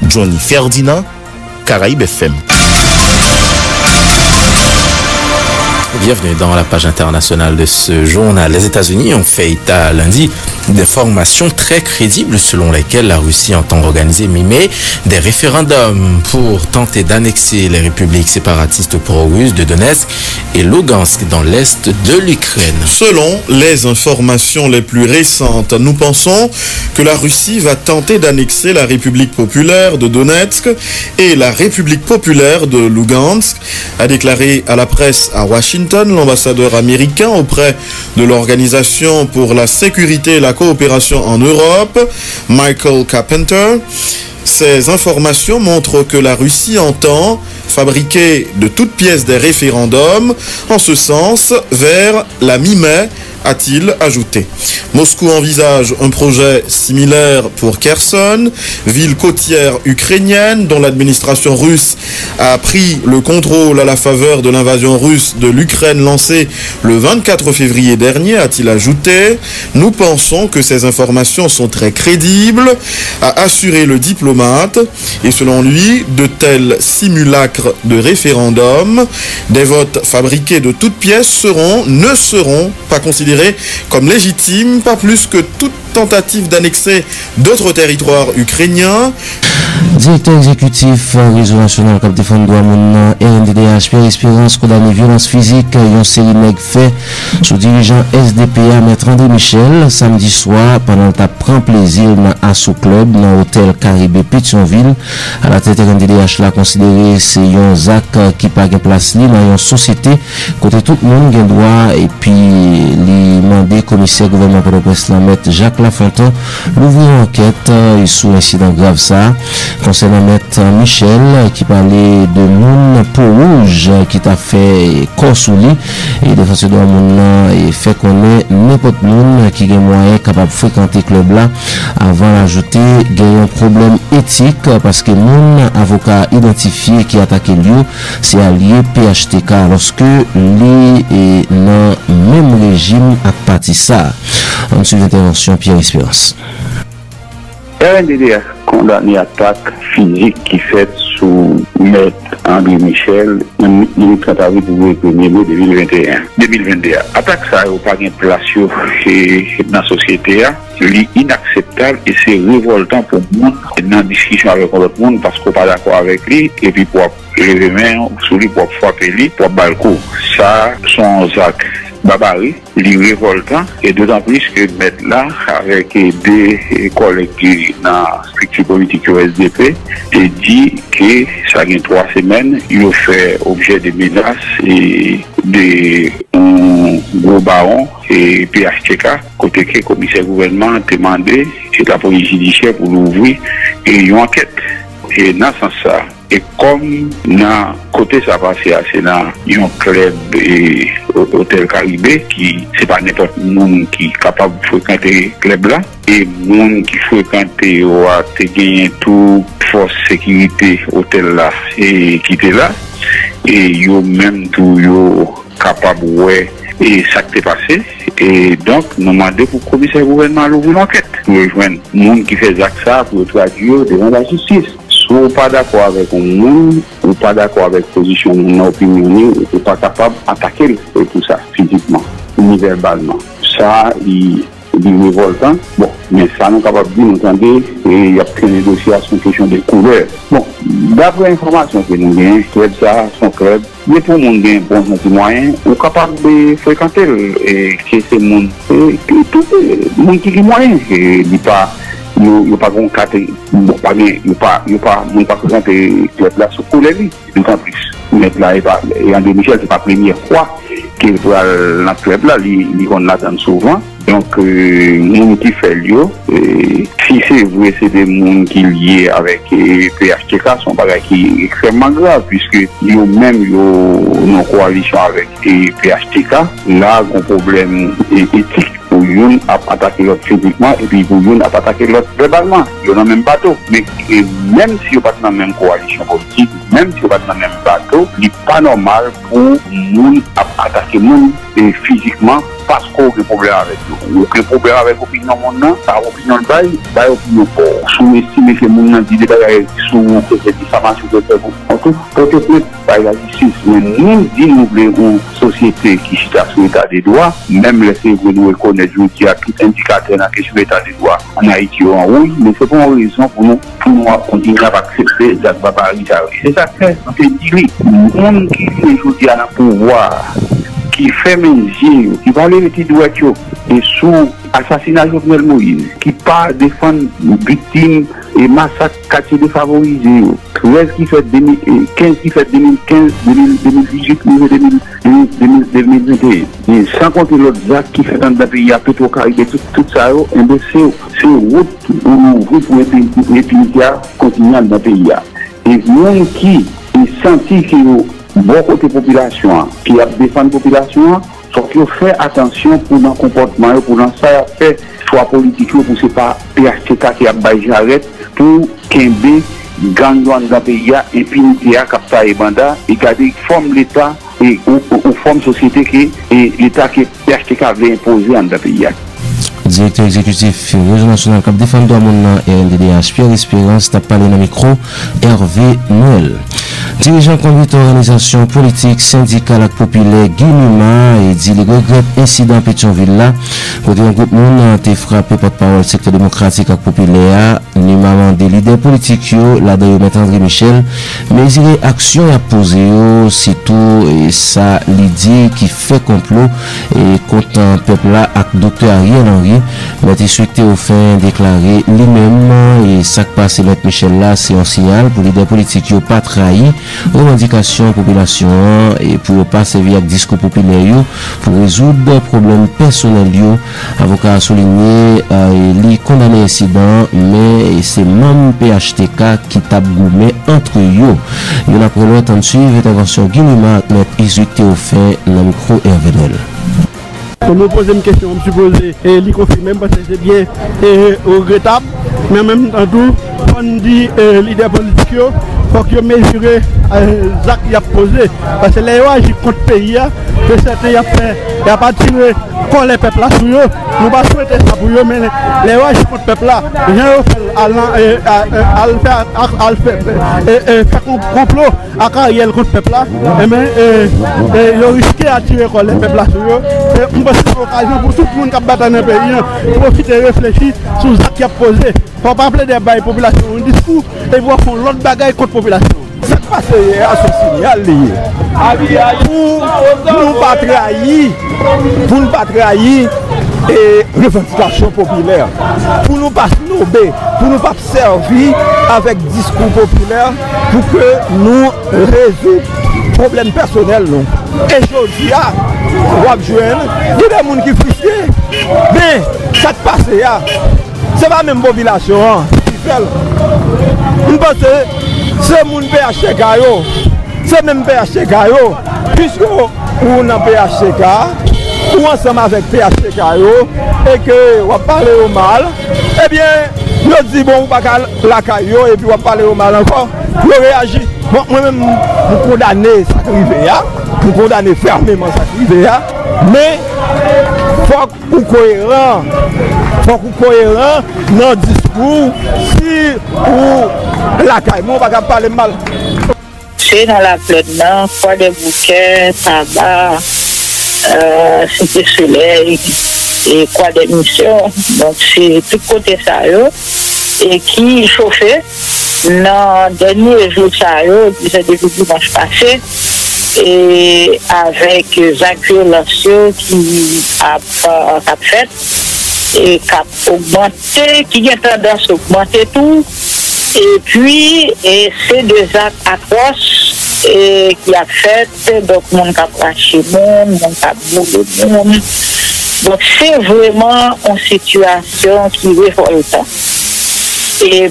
Johnny Ferdinand, Caraïbe F M. Bienvenue dans la page internationale de ce journal. Les États-Unis ont fait état lundi d'informations très crédibles selon lesquelles la Russie entend organiser mi-mai des référendums pour tenter d'annexer les républiques séparatistes pro-russes de Donetsk et Lugansk dans l'est de l'Ukraine. Selon les informations les plus récentes, nous pensons que la Russie va tenter d'annexer la République populaire de Donetsk et la République populaire de Lugansk, a déclaré à la presse à Washington l'ambassadeur américain auprès de l'Organisation pour la sécurité et la coopération en Europe, Michael Carpenter. Ces informations montrent que la Russie entend fabriquer de toutes pièces des référendums en ce sens vers la mi-mai, a-t-il ajouté. Moscou envisage un projet similaire pour Kherson, ville côtière ukrainienne dont l'administration russe a pris le contrôle à la faveur de l'invasion russe de l'Ukraine lancée le vingt-quatre février dernier, a-t-il ajouté. Nous pensons que ces informations sont très crédibles, a assuré le diplomate, et selon lui, de tels simulacres de référendum, des votes fabriqués de toutes pièces seront, ne seront pas considérés comme légitime, pas plus que toute tentative d'annexer d'autres territoires ukrainiens. Directeur exécutif réseau national cap défend droit mon R N D D H Pierre Espérance condamné violence physique yon série nèg fait sous dirigeant S D P A M. André Michel samedi soir pendant ta prend plaisir dans Asso Club dans hôtel Caribe Pétionville. À la tête R N D D H la considéré c'est yon zac qui pas gain place li dans yon société côté tout le monde gain droit et puis li mandé commissaire gouvernement Port-au-Prince M. Jacques Fontaine l'ouvrir enquête sous incident grave ça. concernant Maître Michel qui parlait de Moun Peau Rouge qui t'a fait corps sous lui et défenseur de Moun et fait connaître n'importe Moun qui est moyen capable de fréquenter club là avant d'ajouter un problème éthique parce que Moun avocat identifié qui attaqué lui c'est allié P H T K lorsque lui est dans le même régime à partir ça. Ensuite l'intervention Pierre Espérance. R N D D H condamné attaque physique qui faite sous maître André Michel le trente avril deux mille vingt et un. deux mille vingt et un. Attaque ça n'a pas de place dans la société. C'est inacceptable et c'est révoltant pour le monde dans la discussion avec l'autre monde parce qu'on n'est pas d'accord avec lui et puis pour lever main, sous lui, pour frapper lui, pour balcon. Ça, son acte barbarie, les révoltants, et d'autant plus que mettre là, avec des collègues qui dans la structure politique au S D P, et dit que ça a trois semaines, ils ont fait objet de menaces et des gros barons et P H T K, côté que le commissaire gouvernement a demandé, c'est la police judiciaire pour l'ouvrir, et une enquête. Et dans ce sens-là, et comme dans côté ça passé à Sénat, il y a un club et hôtel Caribé qui c'est pas n'importe monde qui est capable de fréquenter le club là et monde qui fréquente ou a gagné tout force sécurité hôtel là et qui était là et yo même tout yo capable ouais et ça qui est passé et donc nous demandons pour le commissaire gouvernement d'ouvrir l'enquête pour rejoindre monde qui fait ça pour traduire devant la justice. Si vous n'êtes pas d'accord avec le monde, vous n'êtes pas d'accord avec la position de l'opinion, vous n'êtes pas capable d'attaquer tout ça, physiquement, ni verbalement. Ça, il est révoltant. Bon, mais ça, nous sommes capables de nous entendre, et il y a plein de dossiers à son question de couleur. Bon, d'après l'information que nous avons, club ça, son club, mais tout le monde a un bon sentiment, on est capable de fréquenter ce monde. Tout le monde qui est moyen, il n'est pas. Nous n'avons pas de catégorie, nous n'avons pas présenté le plat sous coulée, d'autant plus. Et André Michel, ce n'est pas la première fois qu'il voit le plat, il on l'attend souvent. Donc, les gens qui font lieu, si c'est vrai, c'est des gens qui sont liés avec P H T K, sont des choses qui sont extrêmement graves, puisque nous-mêmes, nous en coalition avec P H T K, là, on a un problème éthique. Pour yon a attaqué l'autre physiquement et puis pour yon a attaqué l'autre verbalement. Ils sont dans le même bateau. Mais même si vous n'êtes pas dans la même coalition politique, même si vous n'êtes pas dans le même bateau, il n'est pas normal pour yon a attaqué moun physiquement parce qu'on a un problème avec vous. Vous avez un problème avec l'opinion maintenant, ça a l'opinion de bail, ça a l'opinion pour. Si vous estimez que moun n'a dit des bagages sur cette diffamation de vous, en tout cas, peut-être pas la justice. Mais nous disons que une société qui est sous l'état des droits, même laissez-vous nous reconnaître. Qui a tout indicateur dans la question de l'état des droits en Haïti ou en Rouge, mais c'est pour une raison pour nous, pour nous continuer à accepter cette barbarie. C'est ça que c'est dit, le monde qui est aujourd'hui à la pouvoir, qui fait mes yeux, qui va aller les petits doigts, et sous l'assassinat de Jovenel Moïse, qui part défendre victimes et massacres quartiers défavorisés, treize qui fait deux mille quinze, qui fait deux mille quinze, deux mille dix-huit, deux mille vingt et un, et sans compter l'autre acte qui fait dans le pays à Petro-Caraïbe, tout, tout ça, c'est une route pour les pays continents dans le pays. Et nous qui sentis que nous, bon côté population, qui a défendu la population, il faut qu'ils fassent attention pour leur comportement, pour leur faire choix politique, pour que ce n'est pas P H T K qui a baillé j'arrête, pour qu'il y ait des gangs dans le pays, impunité, capta et banda, et garder forme l'État et une forme société qui est l'État que P H T K avait imposé dans le pays. Directeur exécutif Réseau National Cap Défendeur Monna et R N D D H, Pierre Espérance, t'a parlé dans le micro, Hervé Noël. Dirigeant conduite organisation politique, syndicale et populaire Guinuma et dit les regrette incident Pétionville là, côté un groupe monde été frappé par parole secteur démocratique et populaire, ni maman des leaders politiques yo, là d'ailleurs M. André Michel, mais il y a action à poser yo, surtout et ça l'idée qui fait complot et contre un peuple là avec docteur Ariel Henry, mais il souhaité au fin déclarer lui-même et ça que passe M. Michel là, c'est un signal pour les leaders politiques yo pas trahi. Revendication population et pour ne pas servir à discours populaire pour résoudre des problèmes personnels. Avocat a souligné, euh, il condamné l'incident, mais c'est membres P H T K qui tapent gourmet entre eux. Ils ont pris l'autre en suivant l'intervention Guinima avec Isu Théophin, le micro R V N L. On nous pose une question, on me suppose, et il confirme même parce que c'est bien et regrettable, mais en même temps, on dit les leaders politiques, il faut qu'ils mesurent les actes qu'ils ont posés. Parce que les gens agissent contre le pays, que certains ont fait, ils n'ont pas tiré contre les peuples là sur eux. Nous ne pas souhaiter ça pour eux, mais les gens agissent contre le peuple là. Les gens faire un complot à Ariel contre le peuple là, et ils ont risqué à tirer contre les peuples là sur eux. On pense que c'est l'occasion pour tout le monde qui bat dans le pays, profiter et réfléchir sur ce qui a posé. Il ne faut pas parler des bails population, on discours et voir qu'on l'autre bagaille contre population. Ce qui passe hier, c'est un signal lié. Pour ne pas trahir, pour ne pas trahir et revendication populaire. Pour nous pas snober, pour nous pas servir avec discours populaire, pour que nous résoudre problèmes personnels. Et je dis à Wabjouen, il y a des gens qui sont frustrés. Mais ça te passe là. Ce n'est pas la même population qui fait. Nous pensons que c'est le monde P H T K. C'est le même P H T K. Puisque nous avons P H T K, nous ensemble avec P H T K et que nous parlons au mal, eh bien, nous disons bon, on ne peut pas la caillou et puis on parle au mal encore. Nous réagissons. Moi-même, je condamne ça qui arrive là. Je condamne fermement ça qui arrive là. Mais il faut qu'on soit cohérent. Faut qu'on soit cohérent dans le discours. Si ou la caille, on ne va pas parler mal. C'est dans la plaine, Croix-des-Bouquets, tabac, euh, Cité Soleil et Croix-des-Missions. Donc c'est tout côté ça et qui chauffait. Dans le dernier jour de ça, début dimanche passé, et avec Jacques-Jean Vernet qui a, a, a fait et qui a augmenté, qui a tendance à augmenter tout. Et puis, et c'est des actes atroces et qui a fait, donc mon cap chez mon, mon cap boulot mon. Donc c'est vraiment une situation qui est révoltante. Et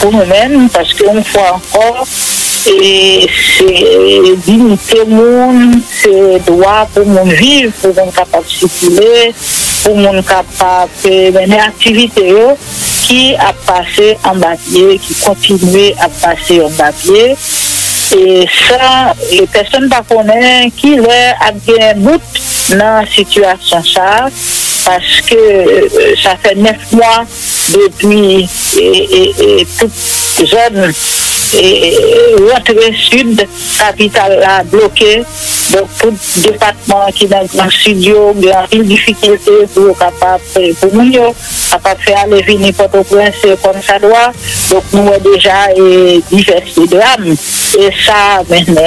pour nous-mêmes, parce qu'une fois encore, c'est dignité au monde, c'est droit pour le monde vivre, pour le monde capable de circuler, pour le monde capable de mener activité qui a passé en papier, qui continue à passer en papier. Et ça, les personnes ne connaissent pas qui est à bien bout dans la situation ça, parce que ça fait neuf mois depuis et toute zone rentrée sud, capitale là bloquée. Donc tout département qui est dans le studio, il y a une difficulté pour capable pour nous, capable de faire aller venir Port-au-Prince comme ça doit. Donc nous avons déjà divers drames. Et ça, maintenant,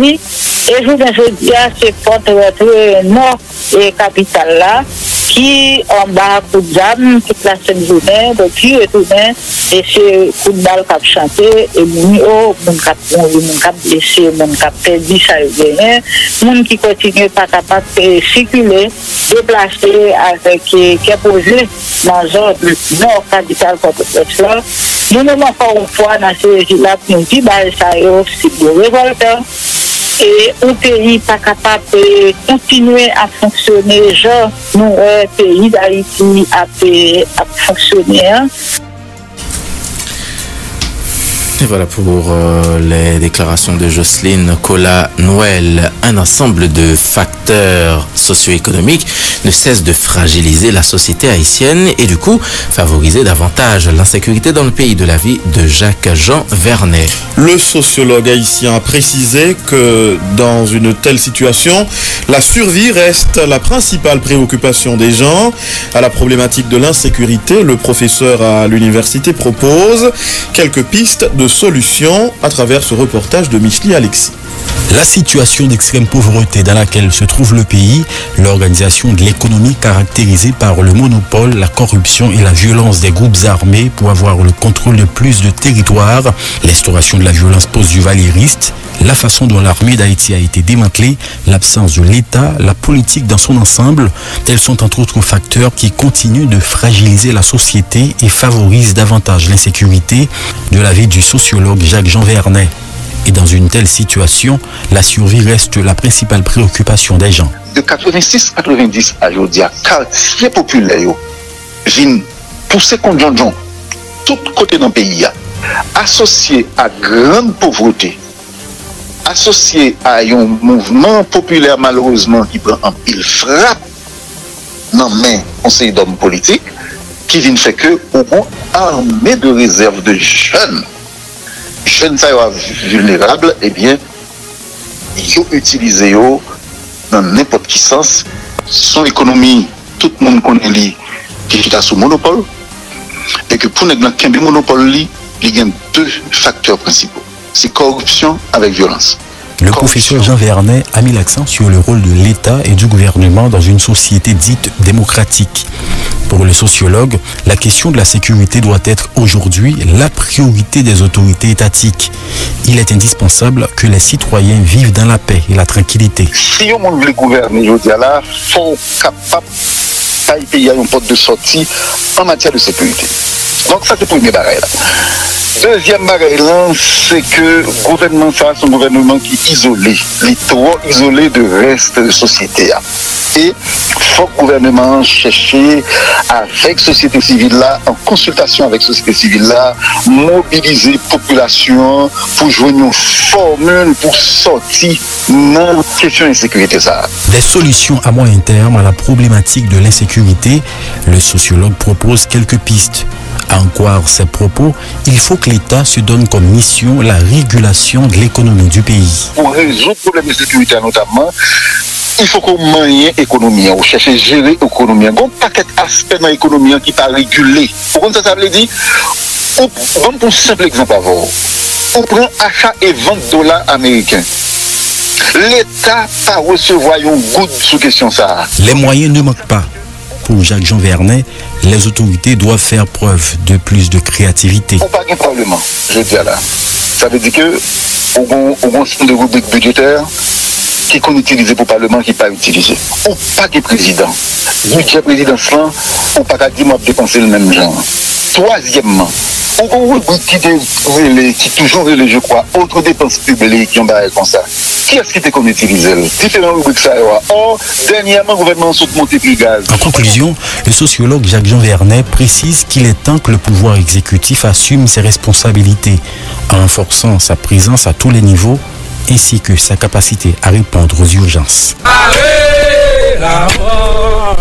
et je veux dire, c'est Port-au-Prince nord et capitale là, qui en bas coup de jam, toute la scène journée, donc qui retournait, et c'est coup de balle qui a chanté, et mon haut, mon cap blessé, mon cap perdu, ça y est, mon qui continue pas capable de circuler, déplacer avec qui est posé dans la zone nord capitale contre le sol. Nous nous encore une fois dans ces villes-là, nous disons, bah, ça y est, c'est des révoltants. Et un pays pas capable de continuer à fonctionner, genre nous, un pays d'Haïti à fonctionner. Et voilà pour euh, les déclarations de Jocelyne Colanoel. Un ensemble de facteurs socio-économiques ne cesse de fragiliser la société haïtienne et du coup favoriser davantage l'insécurité dans le pays, de l'avis de Jacques-Jean Vernet. Le sociologue haïtien a précisé que dans une telle situation, la survie reste la principale préoccupation des gens. À la problématique de l'insécurité, le professeur à l'université propose quelques pistes de solutions à travers ce reportage de Michely Alexis. La situation d'extrême pauvreté dans laquelle se trouve le pays, l'organisation de l'économie caractérisée par le monopole, la corruption et la violence des groupes armés pour avoir le contrôle de plus de territoires, l'instauration de la violence post-duvalériste, la façon dont l'armée d'Haïti a été démantelée, l'absence de l'État, la politique dans son ensemble, tels sont entre autres facteurs qui continuent de fragiliser la société et favorisent davantage l'insécurité, de l'avis du sociologue Jacques-Jean Vernet. Et dans une telle situation, la survie reste la principale préoccupation des gens. De quatre-vingt-six quatre-vingt-dix à aujourd'hui, quartier populaire, vient pousser contre Jean-Jean, tout côté dans le pays, associé à grande pauvreté, associé à un mouvement populaire malheureusement qui prend un pile frappe dans les mains conseil d'hommes politiques, qui vient faire que au bon armée de réserve de jeunes, jeunes vulnérables, eh bien, ils ont utilisé dans n'importe quel sens son économie, tout le monde connaît, qui est sous monopole, et que pour ne pas qu'il y ait un monopole, il y a deux facteurs principaux. C'est corruption avec violence. Le corruption. Professeur Jean Vernet a mis l'accent sur le rôle de l'État et du gouvernement dans une société dite démocratique. Pour le sociologue, la question de la sécurité doit être aujourd'hui la priorité des autorités étatiques. Il est indispensable que les citoyens vivent dans la paix et la tranquillité. Si on veut gouverner, je dis là, sont capables de payer un porte de sortie en matière de sécurité. Donc ça, c'est le premier barrage. Deuxième barrage, c'est que le gouvernement, ça, c'est un gouvernement qui est isolé, il est trop isolé du reste de la société. Et il faut que le gouvernement cherche avec la société civile-là, en consultation avec la société civile-là, mobiliser la population pour joindre une formule pour sortir dans la question de l'insécurité. Des solutions à moyen terme à la problématique de l'insécurité, le sociologue propose quelques pistes. À en croire ses propos, il faut que l'État se donne comme mission la régulation de l'économie du pays. Pour résoudre le problème de sécurité notamment, il faut qu'on manie l'économie, on cherche à gérer l'économie. Il y a un paquet d'aspects dans l'économie qui n'est pas régulé. Pour ça, ça veut dire, on prend un simple exemple avant. On prend achat et vente dollars américains. L'État va recevoir un goutte sous question ça. Les moyens ne manquent pas. Pour Jacques-Jean Vernet, les autorités doivent faire preuve de plus de créativité. On parle du Parlement, je dis là. Ça veut dire que, au bon centre de rubrique budgétaire, qui qu'on utilise pour le Parlement, qui n'est pas utilisé. On parle du président. Budget présidentiel, on parle du mois de dépenser le même genre. Troisièmement, on rubrique qui toujours est, je crois, autres dépenses publiques qui ont barré comme ça. Qui est-ce qui était qu'on utilisait? Différents rubriques ça. Or, dernièrement, le gouvernement saute monter plus gaz. En conclusion, le sociologue Jacques-Jean Vernet précise qu'il est temps que le pouvoir exécutif assume ses responsabilités en renforçant sa présence à tous les niveaux ainsi que sa capacité à répondre aux urgences. Allez, la mort,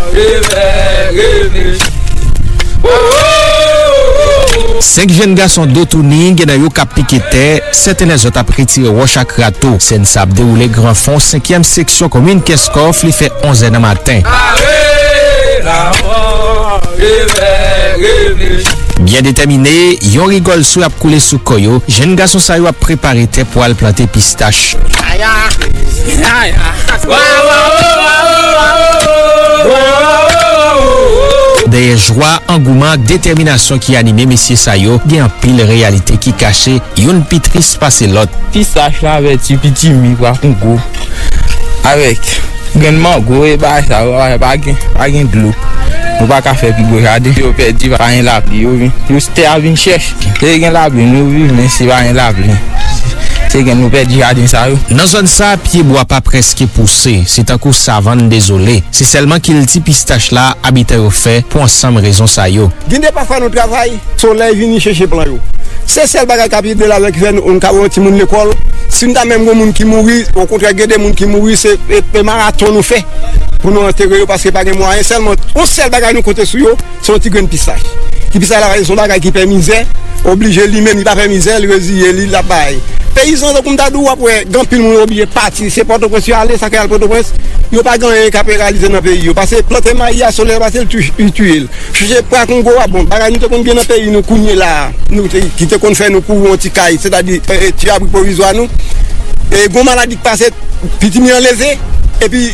cinq jeunes garçons d'Otouning et d'Ayo Capiqueté, certains des autres après tiré roche à Krato. Sensab déroulé grand fond, cinquième section commune Keskov, il fait onze heures du matin. Bien déterminé, yon rigole sous la coulée sous Koyo, jeune garçon sa yo a préparé tes poils planter pistache. Des joies, engouement, détermination qui anime Monsieur Sayo, il y a une pile réalité qui cachait, une pitrice passée l'autre. Pistache là avec du petit mi, avec un mango et bah ça va pas gagner de l'eau. On va faire plus regarder, on perd du rien là, on s'était à venir chercher. C'est un lable, nous vivons, mais c'est pas un lable. Dans zone ça, pied bois pas presque poussé. C'est un coup savane désolé. C'est seulement qu'il dit pistache là, habitait au fait, pour ensemble raison ça yo. Guindé pas faire notre travail, soleil vini chercher plan yo. C'est celle bagarre capable de la avec veine, on cavon ti moun l'école. Si nous avons même des gens qui mourent, au contraire, des gens qui mourent, c'est un marathon nous fait pour nous enterrer parce que pas de moyens. Seulement, on seul bagage nous compte sur eux, c'est un petit grain de pistache. Qui pistache là, ils sont là qui fait misère, obligé lui-même, il va faire misère, il résilie, il la baille. Paysans, donc, on t'a dit, après, grand pile, on est obligé de partir, c'est Port-au-Prince, aller, ça crée le Port-au-Prince, il n'y a pas grand-chose qui a réalisé dans le pays. Parce que planter maïs à soleil, c'est le tuer. Je sais pas qu'on voit, bon, bagage nous te compte bien dans le pays, nous cognons là, nous qui te compte faire nos cours, on t'y caille, c'est-à-dire, tu as pris provisoire nous. Et une maladie qui passe, petit million lésé, et puis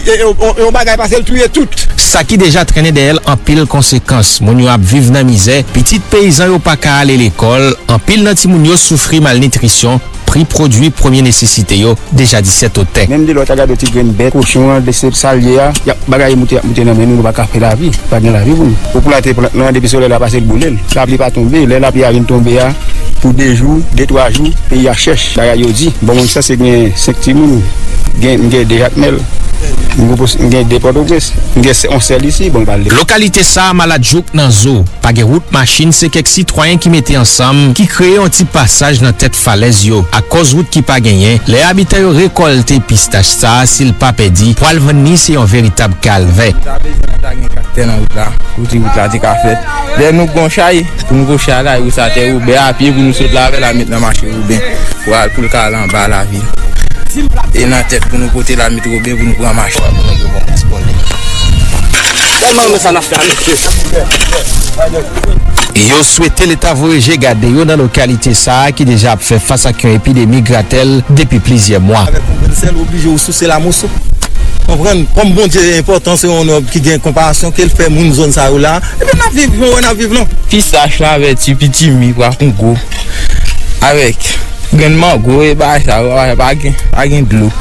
on bagaille passer le tuer tout. Ça qui déjà traîné d'elle en pile conséquence. Moun yo ap vive nan misère, petit paysan yo pa ka aller l'école, en pile nan ti moun yo souffri malnutrition. Prix produits première nécessité yo déjà dix-sept au tech. Même de l'autre garde petit grain bête cochon de ces saliers y a bagaille monter monter dans nous pas faire la vie pas dans la vie pour pour la dans depuis soleil la passer le boulet la pluie pas tomber la pluie arrive tomber pour deux jours deux trois jours pays a cherche bagaille dit bon ça c'est cinq petits moun gain déjà mel localité ça Maladjouk dans zo pas de route machine c'est quelques citoyens qui mettaient ensemble qui créaient un petit passage dans tête falaise yo à cause route qui pas gagné les habitants récoltaient pistache ça s'il pas perdu pour venir c'est un véritable calvaire nous gonchaille pour nous gonchaille là où ça était ouvert à pied pour nous sauter là avec la mettre dans marché ou bien pour pour le cal en bas la ville. Et la tête pour nous côté la métro bien pour nous prendre marche. Et yo souhaité l'état voyager garder yo dans localité ça qui déjà fait face à une épidémie gratel depuis plusieurs mois. Obligé au sous la mousseau. Comprendre comme bon Dieu important c'est on qui gagne comparaison qu'elle fait moun zone ça là et ben on vivre on a vivre là. Pistache là avec petit mi quoi Congo. Avec Gouvernement, goué, bah, ça va, pas gain, pas gain de l'eau.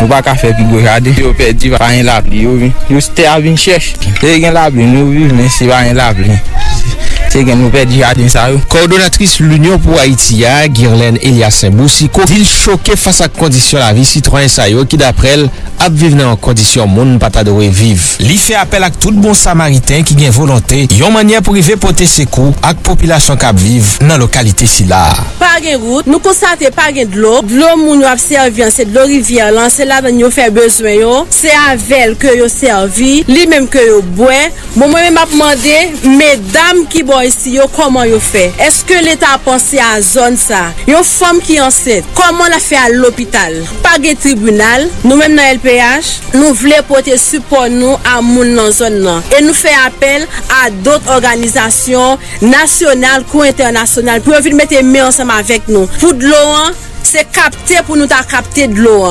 On va pas faire plus gros jardin. Yo perdu, va rien laver, yo vient, yo c'était à venir chercher. C'est gain laver, nous vivons, mais c'est va rien laver. C'est gain nous perdu jardin ça. Coordonnatrice l'Union pour Haïti, Girlène Eliasen Boussiko, dit choqué face à condition la vie citoyen ça yo qui d'après elle a vivre dans condition monde pas ta doit vivre. Li fait appel à tout bon samaritain qui gain volonté, yon manière pour river porter secours à population qui vive dans localité si là. Pas gain route, nous constater pas gain de l'eau, l'eau moun yo a servi c'est de l'eau rivière, lancer là dans yo fait besoin yo, c'est avec que yo servi, li même que yo boit. Bon moi même m'a demandé mesdames qui boit ici yo comment yo fait? Est-ce que l'État a pensé à zone ça? Yon femme qui enceinte, comment la fait à l'hôpital? Pas gain tribunal, nous même dans L P nous voulons porter support nous à moun nan zone nan et nous fait appel à d'autres organisations nationales ou internationales pour venir mettre main ensemble avec nous pour de l'eau c'est capter pour nous ta capter de l'eau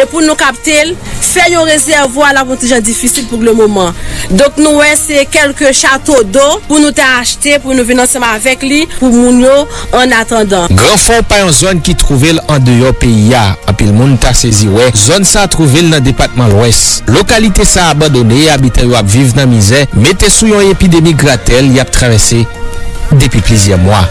et pour nous capter faire un réservoir là pour des gens difficiles pour le moment donc nous c'est quelques châteaux d'eau pour nous acheter pour nous venir ensemble avec lui pour nous en attendant grand fond pas une zone qui trouvait en dehors pays à pile monde ta saisi ouais zone ça trouvé dans département l'ouest localité ça abandonnée habitants yo vivent dans misère mettez sous une épidémie gratel y a traversé depuis plusieurs mois.